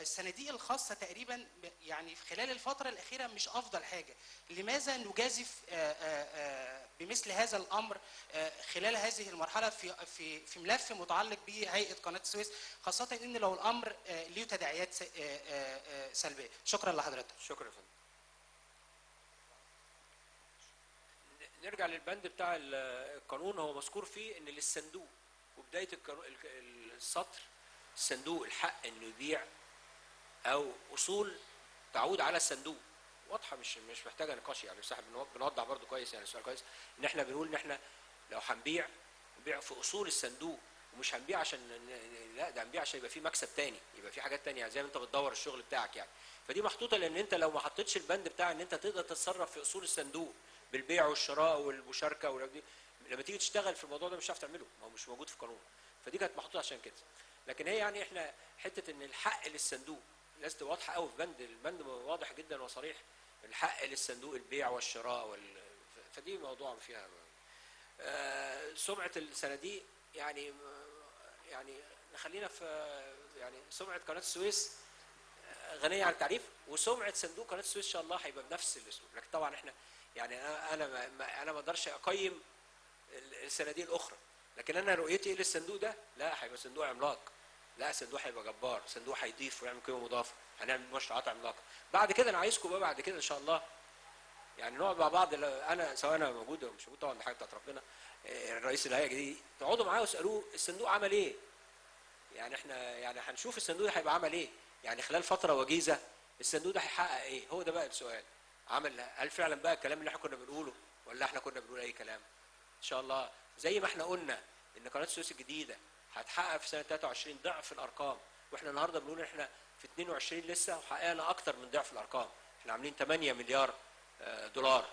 الصناديق الخاصة تقريبا يعني في خلال الفترة الأخيرة مش أفضل حاجة. لماذا نجازف بمثل هذا الأمر خلال هذه المرحلة في في في ملف متعلق بهيئة قناة السويس، خاصة إن لو الأمر له تداعيات سلبية. شكرا لحضرتك. شكرا يا فندم. نرجع للبند بتاع القانون، هو مذكور فيه ان للصندوق وبدايه السطر الصندوق الحق انه يبيع او اصول تعود على الصندوق، واضحه مش مش محتاجه نقاش يعني. صاحب بنوضح برده كويس يعني السؤال كويس ان احنا بنقول ان احنا لو هنبيع نبيع في اصول الصندوق ومش هنبيع عشان لا ده هنبيع عشان يبقى في مكسب تاني، يبقى في حاجات تانيه زي ما انت بتدور الشغل بتاعك يعني. فدي محطوطه لان انت لو ما حطيتش البند بتاع ان انت تقدر تتصرف في اصول الصندوق بالبيع والشراء والمشاركه والدي. لما تيجي تشتغل في الموضوع ده مش هتعرف تعمله، ما هو مش موجود في القانون، فدي كانت محطوطه عشان كده. لكن هي يعني احنا حته ان الحق للصندوق لازم تبقى واضحه قوي في بند، البند واضح جدا وصريح، الحق للصندوق البيع والشراء وال... فدي موضوع فيها آه سمعه الصناديق يعني يعني خلينا في يعني سمعه قناه السويس غنيه عن التعريف، وسمعه صندوق قناه السويس ان شاء الله هيبقى بنفس الاسلوب. لكن طبعا احنا يعني انا انا ما انا ما اقدرش اقيم الصناديق الاخرى، لكن انا رؤيتي للصندوق ده لا هيبقى صندوق عملاق، لا صندوق هيبقى جبار، صندوق هيضيف ويعمل قيمه مضافه، هنعمل مشروعات عملاقه. بعد كده انا عايزكم بقى بعد كده ان شاء الله يعني نقعد مع بعض، انا سواء انا موجود او مش موجود طبعا، دي حاجه بتاعت ربنا. الرئيس الهيئه دي تقعدوا معاه واسالوه الصندوق عمل ايه؟ يعني احنا يعني هنشوف الصندوق هيبقى عمل ايه؟ يعني خلال فتره وجيزه الصندوق ده هيحقق ايه؟ هو ده بقى السؤال. عمل هل فعلا بقى الكلام اللي احنا كنا بنقوله ولا احنا كنا بنقول اي كلام؟ ان شاء الله زي ما احنا قلنا ان قناه السويس الجديده هتحقق في سنه ثلاثة وعشرين ضعف الارقام، واحنا النهارده بنقول احنا في اثنين وعشرين لسه وحققنا اكتر من ضعف الارقام، احنا عاملين ثمانية مليار دولار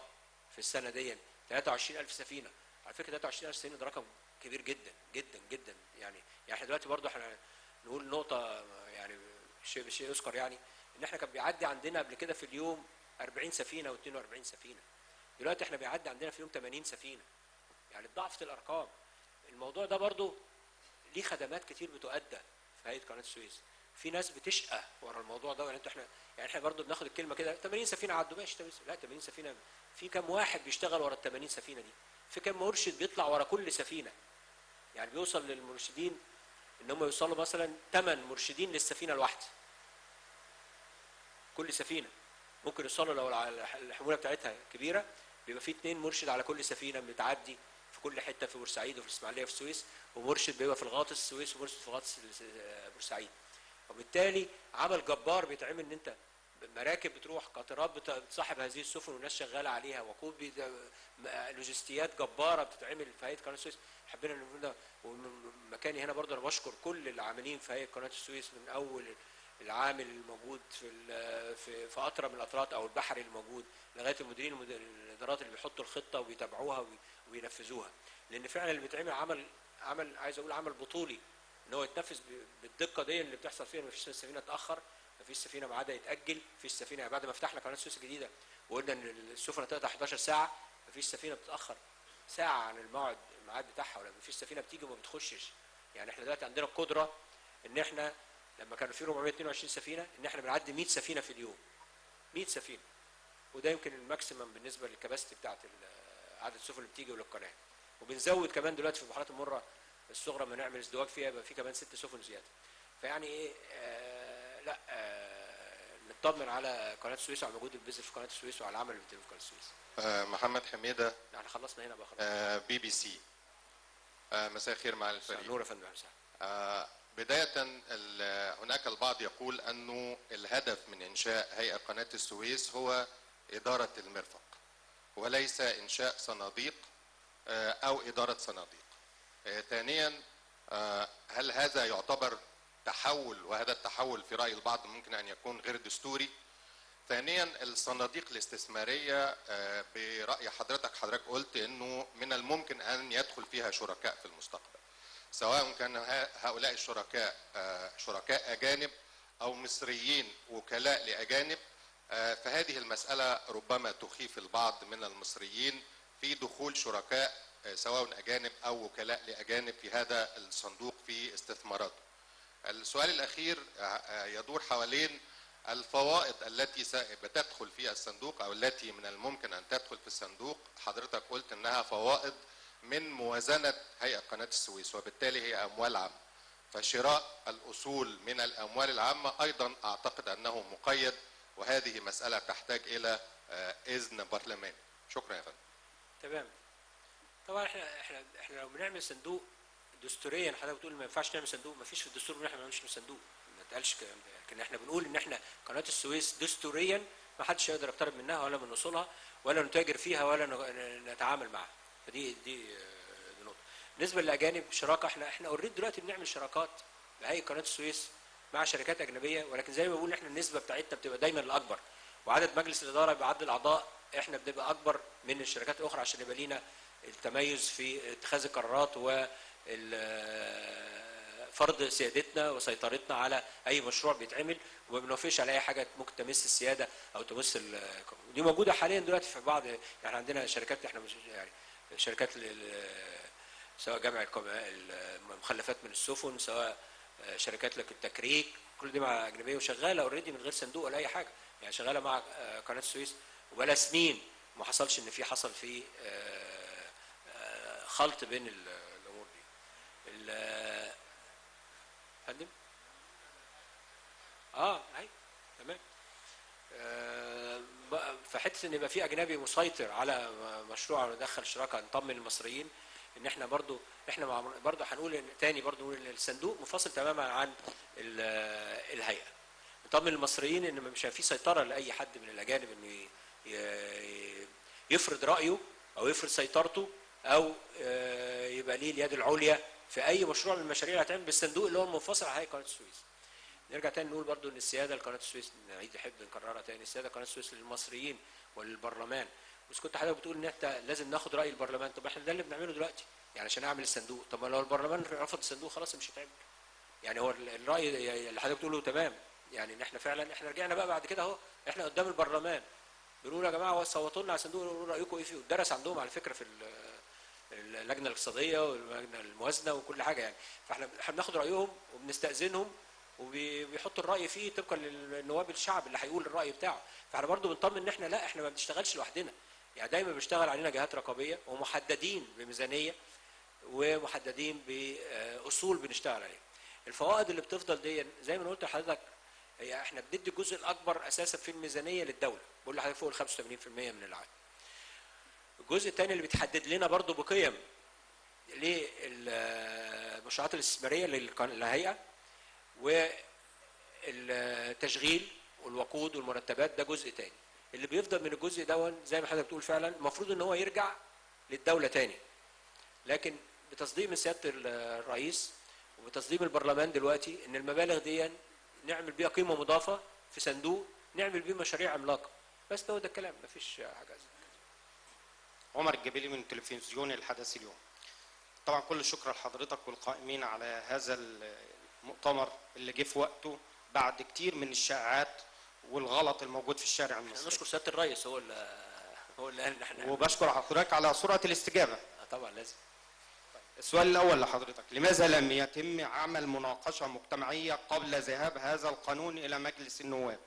في السنه دي، ثلاثة وعشرين ألف سفينه. على فكره ثلاثة وعشرين ألف سفينه ده رقم كبير جدا جدا جدا يعني. يعني احنا دلوقتي برضه احنا نقول نقطه يعني شيء بشيء يذكر يعني ان احنا كان بيعدي عندنا قبل كده في اليوم أربعين سفينه واثنين وأربعين سفينه، دلوقتي احنا بيعدي عندنا في يوم ثمانين سفينه، يعني ضعفت الارقام. الموضوع ده برضو ليه خدمات كتير بتؤدى في هيئه قناه السويس، في ناس بتشقى ورا الموضوع ده. يعني احنا يعني احنا برضو بناخد الكلمه كده ثمانين سفينه عدوا، ماشي لا ثمانين سفينه في كام واحد بيشتغل ورا ال ثمانين سفينه دي؟ في كام مرشد بيطلع ورا كل سفينه؟ يعني بيوصل للمرشدين ان هم يوصلوا مثلا ثمانية مرشدين للسفينه الواحده، كل سفينه ممكن يوصلوا لو الحموله بتاعتها كبيره بيبقى في اثنين مرشد على كل سفينه بتعدي في كل حته، في بورسعيد وفي الاسماعيليه وفي السويس، ومرشد بيبقى في الغاطس السويس ومرشد في غاطس بورسعيد. وبالتالي عمل جبار بيتعمل ان انت مراكب بتروح، قاطرات بتصاحب هذه السفن وناس شغاله عليها، وقود لوجستيات جباره بتتعمل في هيئه قناه السويس. حبينا ان ومن مكاني هنا برضه انا بشكر كل العاملين في هيئه قناه السويس، من اول العامل الموجود في في في اطرى من الاطراف او البحر الموجود لغايه المديرين الادارات اللي بيحطوا الخطه وبيتابعوها وبينفذوها، لان فعلا اللي بيتعمل عمل عمل عايز اقول عمل بطولي ان هو يتنفذ بالدقه دي اللي بتحصل فيها. ما فيش سفينه تاخر، ما فيش سفينه ميعادها يتاجل، ما فيش سفينه بعد ما فتحنا قناه السويس الجديده وقلنا ان السفن هتقطع إحدى عشرة ساعه، ما فيش سفينه بتتاخر ساعه عن الموعد الميعاد بتاعها، ولا ما فيش سفينه بتيجي وما بتخشش. يعني احنا دلوقتي عندنا القدره ان احنا لما كانوا في أربعمية واثنين وعشرين سفينه ان احنا بنعدي مية سفينه في اليوم، مية سفينه، وده يمكن الماكسيمم بالنسبه للكباستي بتاعه عدد السفن اللي بتيجي وللقناه. وبنزود كمان دلوقتي في البحارات المره الصغرى ما نعمل ازدواج فيها يبقى في كمان ست سفن زياده. فيعني ايه آه لا آه نطمن على قناه السويس وعلى الموجود اللي بينزل في قناه السويس وعلى العمل اللي بيتم في قناه السويس. آه محمد حميده. احنا خلصنا هنا بقى خلاص. آه بي بي سي. آه مساء الخير مع الفريق. نور يا فندم. اهلا. بداية هناك البعض يقول أنه الهدف من إنشاء هيئة قناة السويس هو إدارة المرفق وليس إنشاء صناديق أو إدارة صناديق. ثانيا هل هذا يعتبر تحول، وهذا التحول في رأي البعض ممكن أن يكون غير دستوري. ثانيا الصناديق الاستثمارية برأي حضرتك حضرتك قلت أنه من الممكن أن يدخل فيها شركاء في المستقبل، سواء كان هؤلاء الشركاء شركاء أجانب أو مصريين وكلاء لأجانب، فهذه المسألة ربما تخيف البعض من المصريين في دخول شركاء سواء أجانب أو وكلاء لأجانب في هذا الصندوق في استثماراته. السؤال الأخير يدور حوالين الفوائد التي بتدخل في الصندوق أو التي من الممكن أن تدخل في الصندوق. حضرتك قلت أنها فوائد من موازنة هيئة قناة السويس، وبالتالي هي أموال عامة، فشراء الأصول من الأموال العامة أيضا أعتقد أنه مقيد، وهذه مسألة تحتاج إلى إذن برلماني. شكرا يا فندم. تمام. طبعا احنا احنا احنا لو بنعمل صندوق دستوريا، حضرتك بتقول ما ينفعش نعمل صندوق، ما فيش في الدستور ان احنا ما نعملش صندوق، ما اتقالش الكلام ده، لكن احنا بنقول ان احنا قناه السويس دستوريا ما حدش يقدر يقترب منها ولا من اصولها ولا نتاجر فيها ولا نتعامل معها. فدي دي نقطه. بالنسبه للاجانب شراكه، احنا احنا اوريدي دلوقتي بنعمل شراكات بهيئه قناه السويس مع شركات اجنبيه، ولكن زي ما بقول احنا النسبه بتاعتنا بتبقى دايما الاكبر، وعدد مجلس الاداره بعدد الاعضاء احنا بنبقى اكبر من الشركات الاخرى عشان يبقى لينا التميز في اتخاذ القرارات وفرض سيادتنا وسيطرتنا على اي مشروع بيتعمل، وما بنوافقش على اي حاجه ممكن تمس السياده او تمس دي موجوده حاليا دلوقتي في بعض. يعني عندنا شركات احنا يعني شركات سواء جمع المخلفات من السفن، سواء شركات لك التكريك، كل دي مع اجنبيه وشغاله اوريدي من غير صندوق ولا اي حاجه، يعني شغاله مع قناه السويس وبقالها سنين ما حصلش ان في حصل في خلط بين الامور دي. ال فندم اه ايوه تمام. فحته ان يبقى في اجنبي مسيطر على مشروع وندخل شراكه نطمن المصريين ان احنا برضو احنا برضو هنقول ان تاني برضو نقول ان الصندوق منفصل تماما عن الهيئه، نطمن المصريين ان مش في سيطره لاي حد من الاجانب انه يفرض رايه او يفرض سيطرته او يبقى ليه اليد العليا في اي مشروع من المشاريع اللي هتعمل بالصندوق اللي هو المنفصل على هيئه قناه السويس. نرجع تاني نقول برضو ان السياده لقناه السويس، نعيد نحب نكررها تاني، السياده قناه السويس للمصريين وللبرلمان. بس كنت حضرتك بتقول ان انت لازم ناخد راي البرلمان، طب احنا ده اللي بنعمله دلوقتي، يعني عشان اعمل الصندوق، طب لو البرلمان رفض الصندوق خلاص مش هيتعمل. يعني هو الراي اللي حضرتك بتقوله تمام، يعني ان احنا فعلا احنا رجعنا بقى بعد كده اهو احنا قدام البرلمان بنقول يا جماعه صوتوا لنا على الصندوق، قولوا رايكم ايه فيه، ودرس عندهم على فكره في اللجنه الاقتصاديه واللجنه الموازنه وكل حاجه يعني، فاحنا بناخد رايهم وبنستاذنهم وبيحطوا الراي فيه طبقا للنواب الشعب اللي هيقول الراي بتاعه، فاحنا برضو بنطمن ان احنا لا احنا ما بنشتغلش لوحدنا، يعني دايما بيشتغل علينا جهات رقابيه ومحددين بميزانيه ومحددين باصول بنشتغل عليها. الفوائد اللي بتفضل دي زي ما قلت لحضرتك هي احنا بندي الجزء الاكبر اساسا في الميزانيه للدوله، بقول لحضرتك فوق ال خمسة وثمانين بالمئة من العائد. الجزء الثاني اللي بيتحدد لنا برضو بقيم للمشروعات الاستثماريه للهيئه، والتشغيل والوقود والمرتبات ده جزء تاني. اللي بيفضل من الجزء ده زي ما حضرتك بتقول فعلا المفروض ان هو يرجع للدوله تاني، لكن بتصديق من سياده الرئيس وبتصديق البرلمان دلوقتي ان المبالغ دي نعمل بيها قيمه مضافه في صندوق نعمل بيه مشاريع عملاقه. بس ده هو ده الكلام، مفيش حاجه زي كده. عمر الجبيلي من تلفزيون الحدث اليوم. طبعا كل الشكر لحضرتك والقائمين على هذا المؤتمر اللي جه في وقته بعد كتير من الشائعات والغلط الموجود في الشارع المصري. نشكر سياده الرئيس هو اللي هو اللي قال احنا، وبشكر حضرتك على سرعه الاستجابه. طبعا لازم. السؤال الأول لحضرتك، لماذا لم يتم عمل مناقشة مجتمعية قبل ذهاب هذا القانون إلى مجلس النواب؟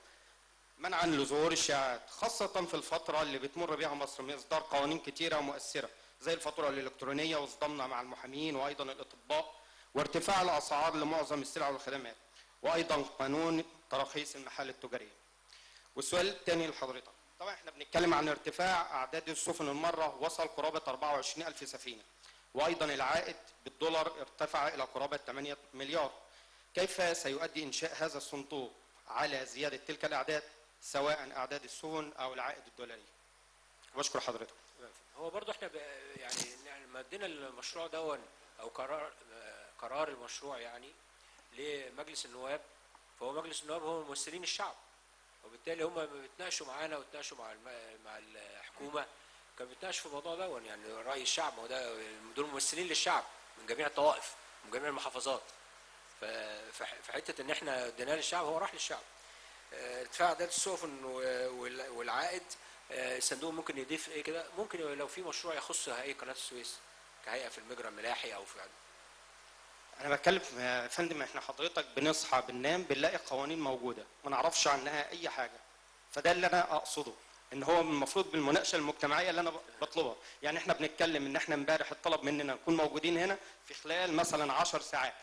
منعا لظهور الشائعات، خاصة في الفترة اللي بتمر بها مصر من إصدار قوانين كتيرة ومؤثرة، زي الفاتورة الإلكترونية وصدامنا مع المحامين وأيضا الأطباء، وارتفاع الأسعار لمعظم السلع والخدمات، وأيضا قانون تراخيص المحال التجارية. والسؤال الثاني لحضرتك، طبعا إحنا بنتكلم عن ارتفاع أعداد السفن المرة وصل قرابة أربعة وعشرين ألف سفينة. وايضا العائد بالدولار ارتفع الى قرابه ثمانية مليار. كيف سيؤدي انشاء هذا الصندوق على زياده تلك الاعداد سواء اعداد السفن او العائد الدولاري؟ بشكر حضرتك. هو برضو احنا يعني لما ادينا المشروع دون او قرار قرار المشروع يعني لمجلس النواب، فهو مجلس النواب هو ممثلين الشعب، وبالتالي هم بيتناقشوا معانا وبيتناقشوا مع مع الحكومه، كانوا بيتناقشوا في الموضوع ده، يعني راي الشعب، وده دول ممثلين للشعب من جميع الطوائف من جميع المحافظات. ففي حته ان احنا اديناه للشعب هو راح للشعب. ارتفاع عدد السفن والعائد، الصندوق ممكن يضيف ايه كده؟ ممكن لو في مشروع يخص هيئه قناه السويس كهيئه في المجرى الملاحي او في، انا بتكلم يا فندم، احنا حضرتك بنصحى بننام بنلاقي قوانين موجوده ما نعرفش عنها اي حاجه، فده اللي انا اقصده، ان هو المفروض بالمناقشه المجتمعيه اللي انا بطلبها. يعني احنا بنتكلم ان احنا امبارح اتطلب مننا نكون موجودين هنا في خلال مثلا عشر ساعات،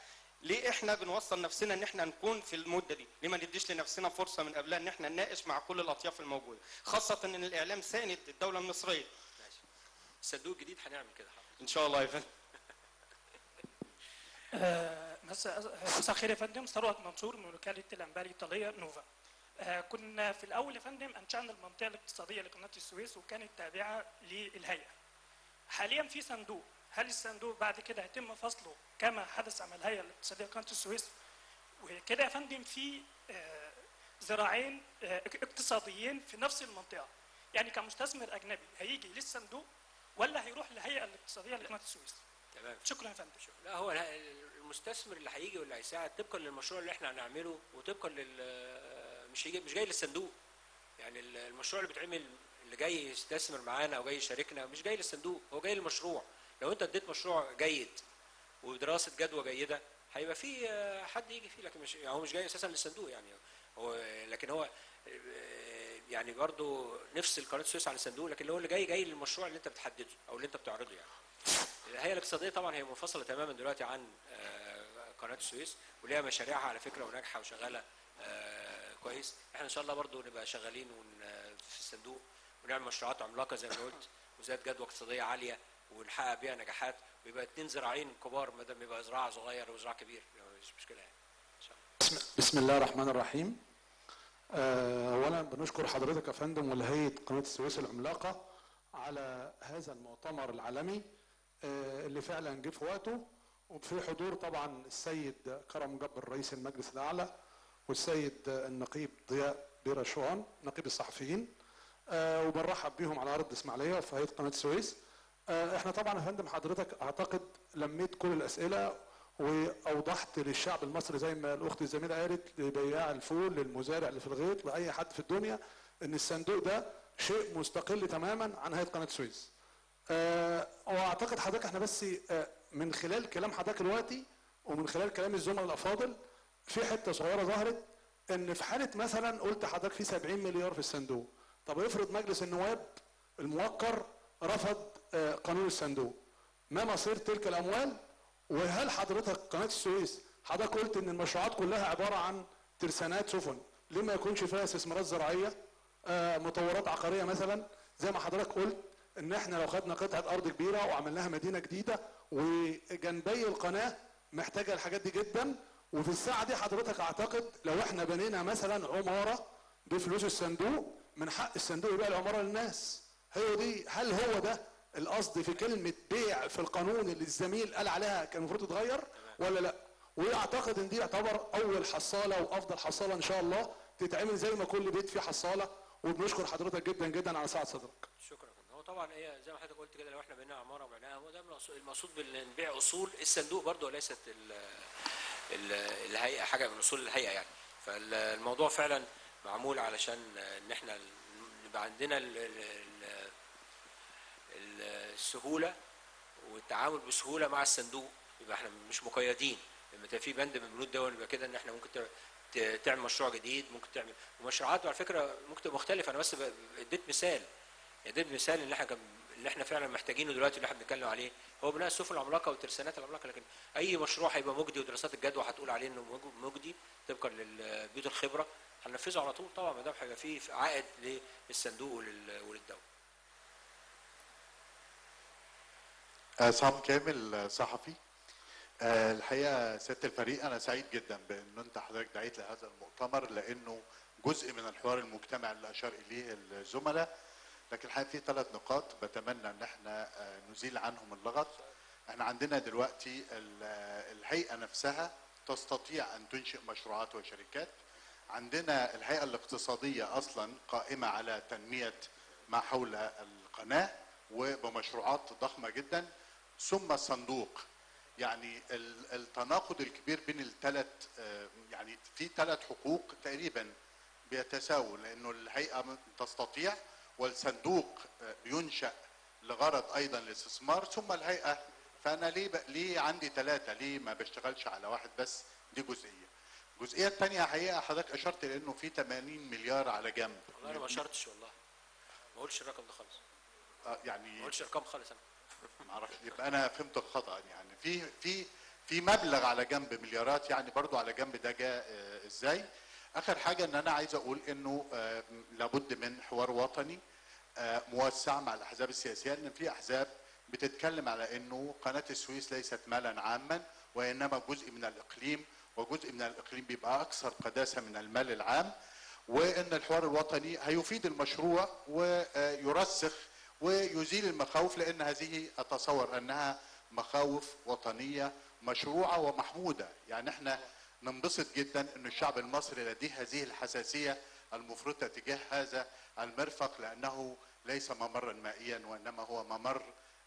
ليه احنا بنوصل نفسنا ان احنا نكون في المده دي؟ ليه ما نديش لنفسنا فرصه من قبلها ان احنا نناقش مع كل الاطياف الموجوده، خاصه ان الاعلام ساند الدوله المصريه. ماشي، الصندوق الجديد هنعمل كده حضرتك ان شاء الله يا فندم. مساء الخير يا فندم، ثروت منصور من وكاله الانباء الايطاليه نوفا. كنا في الاول يا فندم انشانا المنطقه الاقتصاديه لقناه السويس وكانت تابعه للهيئه. حاليا في صندوق، هل الصندوق بعد كده هيتم فصله كما حدث عن الهيئه الاقتصاديه لقناه السويس؟ وكده يا فندم في ذراعين اقتصاديين في نفس المنطقه، يعني كمستثمر اجنبي هيجي للصندوق ولا هيروح للهيئه الاقتصاديه لقناه السويس؟ تمام، شكرا يا فندم. لا، هو المستثمر اللي هيجي واللي هيساعد طبقا للمشروع اللي احنا هنعمله، وطبقا لل مش هيجي مش جاي للصندوق. يعني المشروع اللي بيتعمل، اللي جاي يستثمر معانا او جاي يشاركنا مش جاي للصندوق، هو جاي للمشروع. لو انت اديت مشروع جيد ودراسه جدوى جيده هيبقى في حد يجي فيه، لكن مش يعني هو مش جاي اساسا للصندوق. يعني هو لكن هو يعني برضه نفس قناه السويس عن الصندوق، لكن هو اللي جاي جاي للمشروع اللي انت بتحدده او اللي انت بتعرضه. يعني الهيئه الاقتصاديه طبعا هي منفصله تماما دلوقتي عن قناه السويس، وليها مشاريعها على فكره وناجحه وشغاله كويس. احنا ان شاء الله برضو نبقى شغالين في الصندوق ونعمل مشروعات عملاقه زي ما قلت، وزياده جدوى اقتصاديه عاليه ونحقق بيها نجاحات، ويبقى اثنين زراعين كبار بدل ما يبقى زراعه صغير وزراعه كبير، مش مشكله يعني ان شاء الله. بسم الله الرحمن الرحيم. اولا بنشكر حضرتك يا فندم ولهيئه قناه السويس العملاقه على هذا المؤتمر العالمي اللي فعلا جه في وقته، وفي حضور طبعا السيد كرم جابر رئيس المجلس الاعلى، والسيد النقيب ضياء رشوان نقيب الصحفيين، وبنرحب بيهم على ارض اسماعيليه في هيئه قناه السويس. احنا طبعا يا فندم حضرتك اعتقد لميت كل الاسئله واوضحت للشعب المصري زي ما الاخت الزميله قالت، لبياع الفول للمزارع اللي في الغيط لاي حد في الدنيا، ان الصندوق ده شيء مستقل تماما عن هيئه قناه السويس. أه واعتقد حضرتك احنا بس أه من خلال كلام حضرتك دلوقتي ومن خلال كلام الزملاء الافاضل في حته صغيره ظهرت، ان في حاله مثلا قلت حضرتك في سبعين مليار في الصندوق، طب افرض مجلس النواب الموقر رفض أه قانون الصندوق، ما مصير تلك الاموال؟ وهل حضرتك قناه السويس حضرتك قلت ان المشروعات كلها عباره عن ترسانات سفن، ليه ما يكونش فيها استثمارات زراعيه، أه مطورات عقاريه مثلا، زي ما حضرتك قلت ان احنا لو خدنا قطعه ارض كبيره وعملناها مدينه جديده وجنبي القناه محتاجه الحاجات دي جدا، وفي الساعه دي حضرتك اعتقد لو احنا بنينا مثلا عماره بفلوس الصندوق من حق الصندوق يبيع العماره للناس. هي دي، هل هو ده القصد في كلمه بيع في القانون اللي الزميل قال عليها كان المفروض تتغير ولا لا؟ واعتقد ان دي يعتبر اول حصاله وافضل حصاله ان شاء الله تتعمل زي ما كل بيت فيه حصاله، وبنشكر حضرتك جدا جدا على سعه صدرك. شكرا. طبعا هي زي ما حضرتك قلت كده، لو احنا بنينا عماره وبنيناها هو ده المقصود بنبيع اصول الصندوق برضه، وليست الهيئه حاجه من اصول الهيئه يعني. فالموضوع فعلا معمول علشان ان احنا يبقى عندنا السهوله والتعامل بسهوله مع الصندوق، يبقى احنا مش مقيدين. لما تبقى في بند من بنود الدول يبقى كده ان احنا ممكن تعمل مشروع جديد، ممكن تعمل مشروعات على فكره ممكن تبقى مختلفه. انا بس اديت مثال، ده المثال اللي احنا اللي احنا فعلا محتاجينه دلوقتي اللي احنا بنتكلم عليه، هو بناء السفن العملاقه والترسانات العملاقه. لكن اي مشروع هيبقى مجدي ودراسات الجدوى هتقول عليه انه مجدي طبقا للبيوت الخبره هننفذه على طول طبعا، ما دام هيبقى فيه عائد للصندوق وللدوله. عصام كامل صحفي. الحقيقه سياده الفريق انا سعيد جدا بان انت حضرتك دعيت لهذا المؤتمر، لانه جزء من الحوار المجتمعي اللي اشار اليه الزملاء. لكن الحقيقه في ثلاث نقاط بتمنى ان احنا نزيل عنهم اللغط. احنا عندنا دلوقتي الهيئه نفسها تستطيع أن تنشئ مشروعات وشركات. عندنا الهيئة الاقتصادية أصلا قائمة على تنمية ما حول القناة وبمشروعات ضخمة جدا. ثم الصندوق، يعني التناقض الكبير بين الثلاث، يعني في ثلاث حقوق تقريبا بيتساووا، لأنه الهيئة تستطيع والصندوق ينشأ لغرض أيضا الاستثمار، ثم الهيئة. فأنا ليه, ليه عندي ثلاثة؟ ليه ما بشتغلش على واحد بس؟ دي جزئية. الجزئية الثانية حقيقة حضرتك أشرت لأنه في ثمانين مليار على جنب. والله أنا ما أشرتش، والله ما قلتش الرقم ده خالص. آه يعني ما قلتش الرقم خالص أنا. ما أعرفش، يبقى أنا فهمت خطأ. يعني في في في مبلغ على جنب، مليارات يعني برضو على جنب، ده جاء آه إزاي؟ آخر حاجة إن أنا عايز أقول إنه آه لابد من حوار وطني آه موسع مع الأحزاب السياسية، لأن في أحزاب بتتكلم على إنه قناة السويس ليست مالا عاما وإنما جزء من الإقليم، وجزء من الإقليم بيبقى أكثر قداسة من المال العام، وإن الحوار الوطني هيفيد المشروع ويرسخ ويزيل المخاوف، لأن هذه أتصور أنها مخاوف وطنية مشروعة ومحمودة. يعني إحنا ننبسط جدا إن الشعب المصري لديه هذه الحساسية المفرطة تجاه هذا المرفق، لأنه ليس ممرا مائيا وإنما هو ممر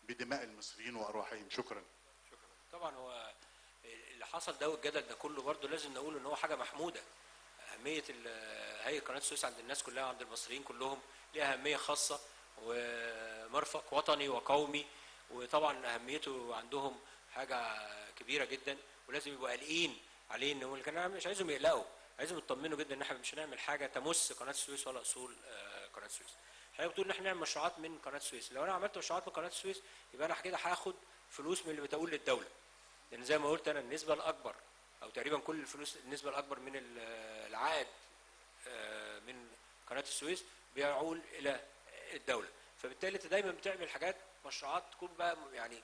بدماء المصريين وأرواحهم. شكرا. شكرا. طبعا هو اللي حصل ده والجدل ده كله برضه لازم نقول ان هو حاجه محموده. اهميه هيئه قناه السويس عند الناس كلها وعند المصريين كلهم ليها اهميه خاصه، ومرفق وطني وقومي، وطبعا اهميته عندهم حاجه كبيره جدا، ولازم يبقوا قلقين عليه. ان كان مش عايزهم يقلقوا، عايزهم يطمنوا جدا ان احنا مش هنعمل حاجه تمس قناه السويس ولا اصول قناه السويس. احنا بتقول ان احنا نعمل مشروعات من قناه السويس، لو انا عملت مشروعات من قناه السويس يبقى انا كده هاخد فلوس من اللي بتقول للدوله، لأن زي ما قلت أنا النسبة الأكبر أو تقريبا كل الفلوس، النسبة الأكبر من العائد من قناة السويس بيعول إلى الدولة، فبالتالي أنت دايما بتعمل حاجات مشروعات تكون بقى يعني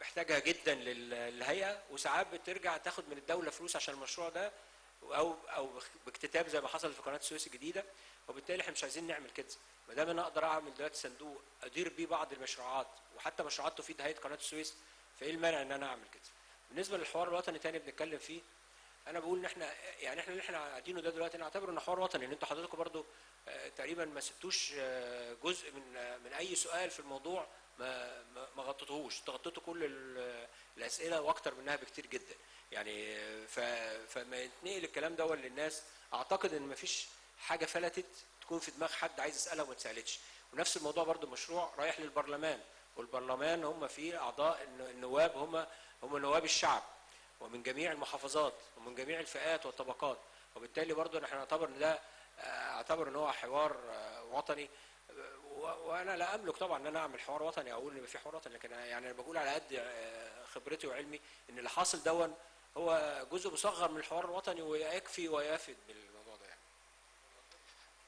محتاجها جدا للهيئة، وساعات بترجع تاخد من الدولة فلوس عشان المشروع ده أو أو باكتتاب زي ما حصل في قناة السويس الجديدة، وبالتالي احنا مش عايزين نعمل كده. ما دام أنا أقدر أعمل دلوقتي صندوق أدير بيه بعض المشروعات وحتى مشروعات تفيد هيئة قناة السويس، فايه المانع ان انا اعمل كده؟ بالنسبه للحوار الوطني تاني بنتكلم فيه، انا بقول ان احنا يعني احنا اللي احنا قاعدينه ده دلوقتي نعتبره ان حوار وطني، لان انتوا حضراتكم برضو تقريبا ما سبتوش جزء من من اي سؤال في الموضوع ما ما غطيتوهوش، تغطيتوا كل الاسئله واكتر منها بكتير جدا. يعني فما يتنقل الكلام ده للناس، اعتقد ان ما فيش حاجه فلتت تكون في دماغ حد عايز يسالها وما اتسالتش. ونفس الموضوع برضو مشروع رايح للبرلمان، والبرلمان هم فيه اعضاء النواب هم هم نواب الشعب ومن جميع المحافظات ومن جميع الفئات والطبقات، وبالتالي برضه احنا نعتبر ان ده اعتبر ان هو حوار وطني. وانا لا املك طبعا ان انا اعمل حوار وطني او اقول ان في حوار وطني، لكن يعني انا بقول على قد خبرتي وعلمي ان اللي حاصل دون هو جزء مصغر من الحوار الوطني ويكفي ويفد بالموضوع ده. يعني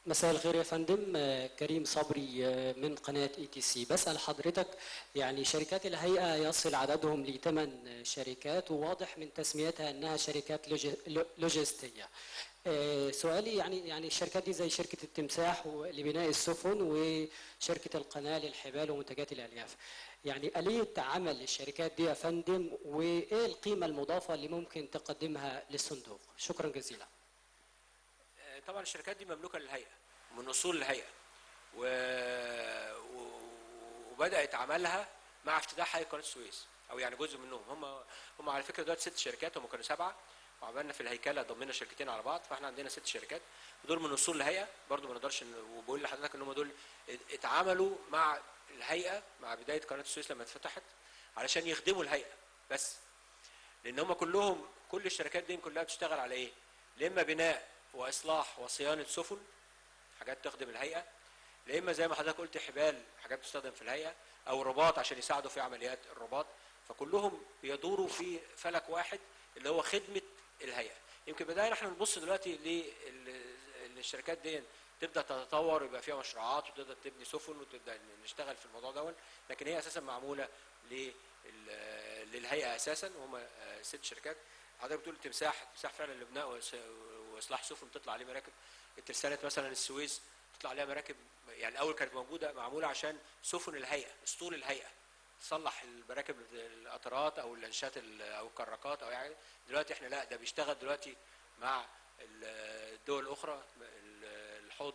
مساء الخير يا فندم، كريم صبري من قناة اي تي سي. بسأل حضرتك، يعني شركات الهيئة يصل عددهم لثمان شركات وواضح من تسميتها انها شركات لوجستية. سؤالي يعني يعني الشركات دي زي شركة التمساح لبناء السفن وشركة القناة للحبال ومنتجات الألياف، يعني آلية عمل الشركات دي يا فندم، وايه القيمة المضافة اللي ممكن تقدمها للصندوق؟ شكرا جزيلا. طبعا الشركات دي مملوكه للهيئه من اصول الهيئه، و... وبدات عملها مع افتتاح هيئه قناه السويس، او يعني جزء منهم. هم هم على فكره دلوقتي ست شركات، هم كانوا سبعه وعملنا في الهيكله ضمينا شركتين على بعض، فاحنا عندنا ست شركات ودول من اصول الهيئه برضو ما نقدرش. وبقول لحضرتك ان هم دول اتعاملوا مع الهيئه مع بدايه قناه السويس لما اتفتحت علشان يخدموا الهيئه بس، لان هم كلهم كل الشركات دي كلها بتشتغل على ايه؟ لما بناء واصلاح وصيانه سفن، حاجات تخدم الهيئه، لا اما زي ما حضرتك قلت حبال، حاجات تستخدم في الهيئه، او رباط عشان يساعدوا في عمليات الرباط، فكلهم بيدوروا في فلك واحد اللي هو خدمه الهيئه. يمكن بدايه احنا نبص دلوقتي للشركات دي تبدا تتطور ويبقى فيها مشروعات وتبدا تبني سفن وتبدا نشتغل في الموضوع ده، لكن هي اساسا معموله للهيئه اساسا، وهم ست شركات. حضرتك بتقول التمساح، التمساح فعلا لبناء واصلاح سفن بتطلع عليه مراكب، الترسانات مثلا السويس بتطلع عليها مراكب، يعني الاول كانت موجوده معموله عشان سفن الهيئه، اسطول الهيئه، تصلح المراكب القطارات او اللانشات او الكراكات او يعني. دلوقتي احنا لا، ده بيشتغل دلوقتي مع الدول الاخرى. الحوض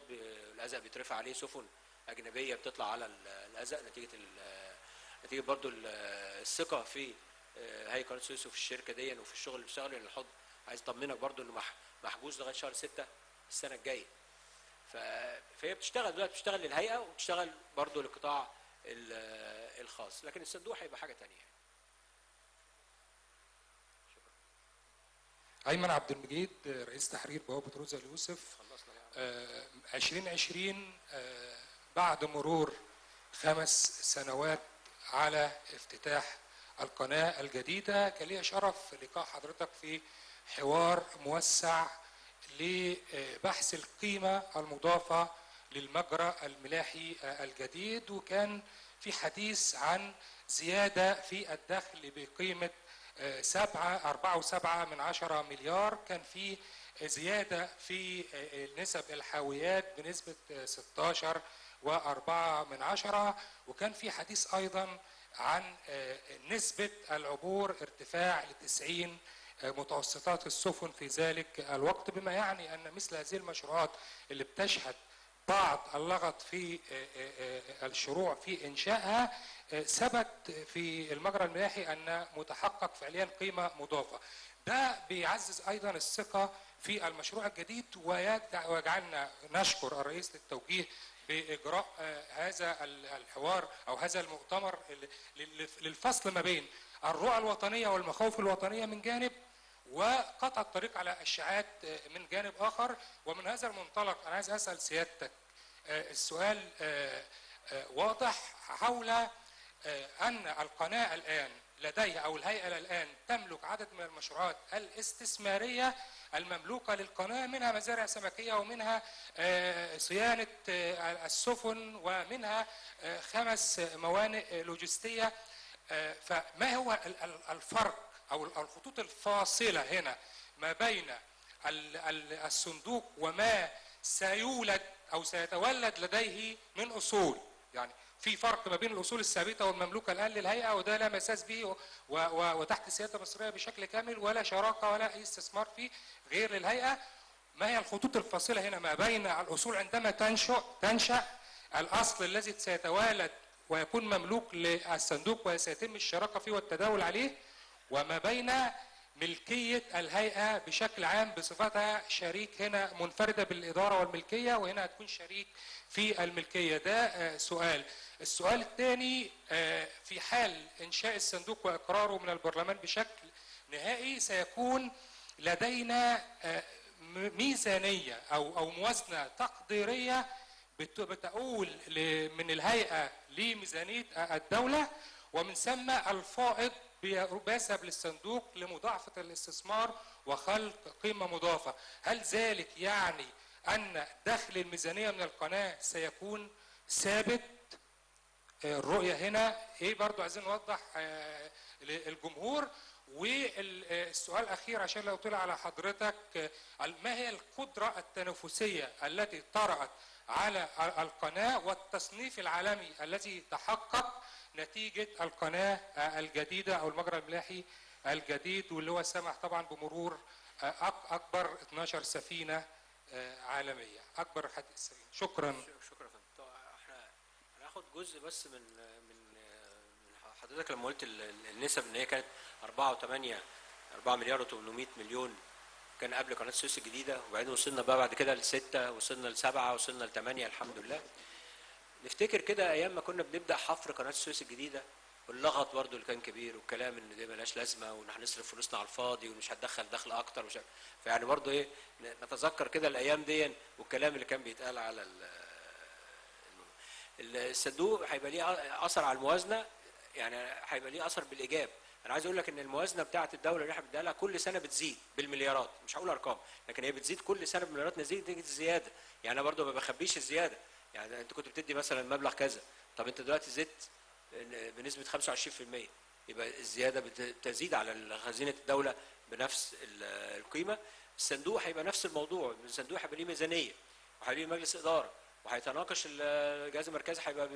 الازق بيترفع عليه سفن اجنبيه بتطلع على الازق نتيجه نتيجه برضو الثقه في هيئه قناه السويس وفي الشركه دي وفي الشغل اللي بيشتغله. لان الحوض عايز اطمنك برضو انه محجوز لغايه شهر ستة السنه الجايه. فهي بتشتغل دلوقتي، بتشتغل للهيئه وبتشتغل برضو للقطاع الخاص، لكن الصندوق هيبقى حاجه ثانيه. ايمن عبد المجيد، رئيس تحرير بوابه روزا اليوسف. آه عشرين عشرين آه بعد مرور خمس سنوات على افتتاح القناه الجديده، كان لي شرف لقاء حضرتك في حوار موسع لبحث القيمه المضافه للمجرى الملاحي الجديد، وكان في حديث عن زياده في الدخل بقيمه سبعة أربعة وسبعة من عشرة مليار، كان في زياده في نسب الحاويات بنسبه ستاشر وأربعة من عشرة، وكان في حديث ايضا عن نسبه العبور ارتفاع لتسعين متوسطات السفن في ذلك الوقت، بما يعني ان مثل هذه المشروعات اللي بتشهد بعض اللغط في الشروع في انشائها ثبت في المجرى الملاحي ان متحقق فعليا قيمه مضافه. ده بيعزز ايضا الثقه في المشروع الجديد ويجعلنا نشكر الرئيس للتوجيه باجراء هذا الحوار او هذا المؤتمر للفصل ما بين الرؤى الوطنيه والمخاوف الوطنيه من جانب، وقطع الطريق على الشائعات من جانب اخر. ومن هذا المنطلق انا عايز اسال سيادتك السؤال واضح حول ان القناه الان لديها او الهيئه الان تملك عدد من المشروعات الاستثماريه المملوكه للقناه، منها مزارع سمكيه ومنها صيانه السفن ومنها خمس موانئ لوجستيه، فما هو الفرق أو الخطوط الفاصلة هنا ما بين الصندوق وما سيولد أو سيتولد لديه من أصول؟ يعني في فرق ما بين الأصول الثابتة والمملوكة الآن للهيئة، وده لا مساس به وتحت السيادة المصرية بشكل كامل، ولا شراكة ولا أي استثمار فيه غير للهيئة. ما هي الخطوط الفاصلة هنا ما بين الأصول عندما تنشأ تنشأ الأصل الذي سيتوالد ويكون مملوك للصندوق وسيتم الشراكة فيه والتداول عليه، وما بين ملكية الهيئة بشكل عام بصفتها شريك هنا منفردة بالإدارة والملكية، وهنا هتكون شريك في الملكية؟ ده سؤال. السؤال الثاني، في حال إنشاء الصندوق وإقراره من البرلمان بشكل نهائي سيكون لدينا ميزانية أو أو موازنة تقديرية بتقول من الهيئة لميزانية الدولة، ومن ثم الفائض بيسب للصندوق لمضاعفة الاستثمار وخلق قيمة مضافة. هل ذلك يعني أن دخل الميزانية من القناة سيكون ثابت؟ الرؤية هنا إيه برضو عايزين نوضح للجمهور. والسؤال الأخير عشان لو طلع على حضرتك، ما هي القدرة التنافسية التي طرأت على القناة والتصنيف العالمي الذي تحقق نتيجة القناة الجديدة أو المجرى الملاحي الجديد، واللي هو سمح طبعا بمرور أكبر اتناشر سفينة عالمية، أكبر حد السفينة؟ شكرا. شكرا. احنا هناخد جزء بس من من حضرتك لما قلت النسب إن هي كانت أربعة وثمانية أربعة مليار وتمنمية مليون كان قبل قناة السويس الجديدة، وبعدين وصلنا بقى بعد كده لستة، وصلنا لسبعة، وصلنا لثمانية الحمد لله. نفتكر كده ايام ما كنا بنبدا حفر قناه السويس الجديده، واللغط برضو اللي كان كبير، والكلام ان دي مالهاش لازمه وان احنا هنصرف فلوسنا على الفاضي ومش هتدخل دخل اكتر ومش، فيعني برضو ايه نتذكر كده الايام دي والكلام اللي كان بيتقال على الصندوق. هيبقى ليه اثر على الموازنه، يعني هيبقى ليه اثر بالايجاب. انا عايز اقول لك ان الموازنه بتاعه الدوله اللي احنا بنديها لها كل سنه بتزيد بالمليارات، مش هقول ارقام، لكن هي بتزيد كل سنه بالمليارات نتيجه الزياده. يعني انا برضو ما بخبيش الزياده، يعني انت كنت بتدي مثلا مبلغ كذا، طب انت دلوقتي زدت بنسبه خمسة وعشرين في المية، يبقى الزياده بتزيد على خزينه الدوله بنفس القيمه. الصندوق هيبقى نفس الموضوع، الصندوق هيبقى ليه ميزانيه وهيبقى ليه مجلس اداره وهيتناقش الجهاز المركزي هيبقى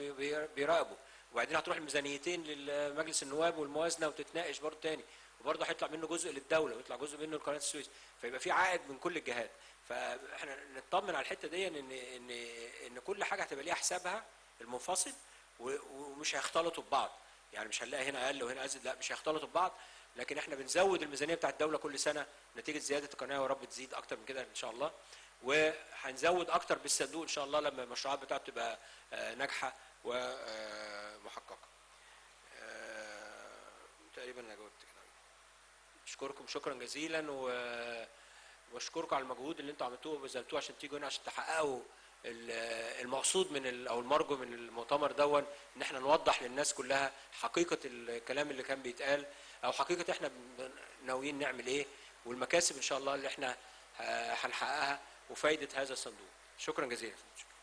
بيراقبه، وبعدين هتروح الميزانيتين لمجلس النواب والموازنه وتتناقش برضه تاني، وبرضه هيطلع منه جزء للدوله ويطلع جزء منه لقناه السويس، فيبقى في عائد من كل الجهات. فاحنا نطمن على الحته دي ان ان ان كل حاجه هتبقى ليها حسابها المنفصل ومش هيختلطوا ببعض، يعني مش هنلاقي هنا اقل وهنا ازيد، لا مش هيختلطوا ببعض، لكن احنا بنزود الميزانيه بتاعت الدوله كل سنه نتيجه زياده القناه، ويا رب تزيد اكتر من كده ان شاء الله، وهنزود اكتر بالصندوق ان شاء الله لما المشروعات بتاعته تبقى ناجحه ومحققه. تقريبا انا جاوبت كده. اشكركم شكرا جزيلا واشكركم على المجهود اللي انتم عملتوه وبذلتوه عشان تيجوا هنا عشان تحققوا المقصود من او المرجو من المؤتمر دون، ان احنا نوضح للناس كلها حقيقه الكلام اللي كان بيتقال او حقيقه احنا ناويين نعمل ايه والمكاسب ان شاء الله اللي احنا هنحققها وفائده هذا الصندوق. شكرا جزيلا.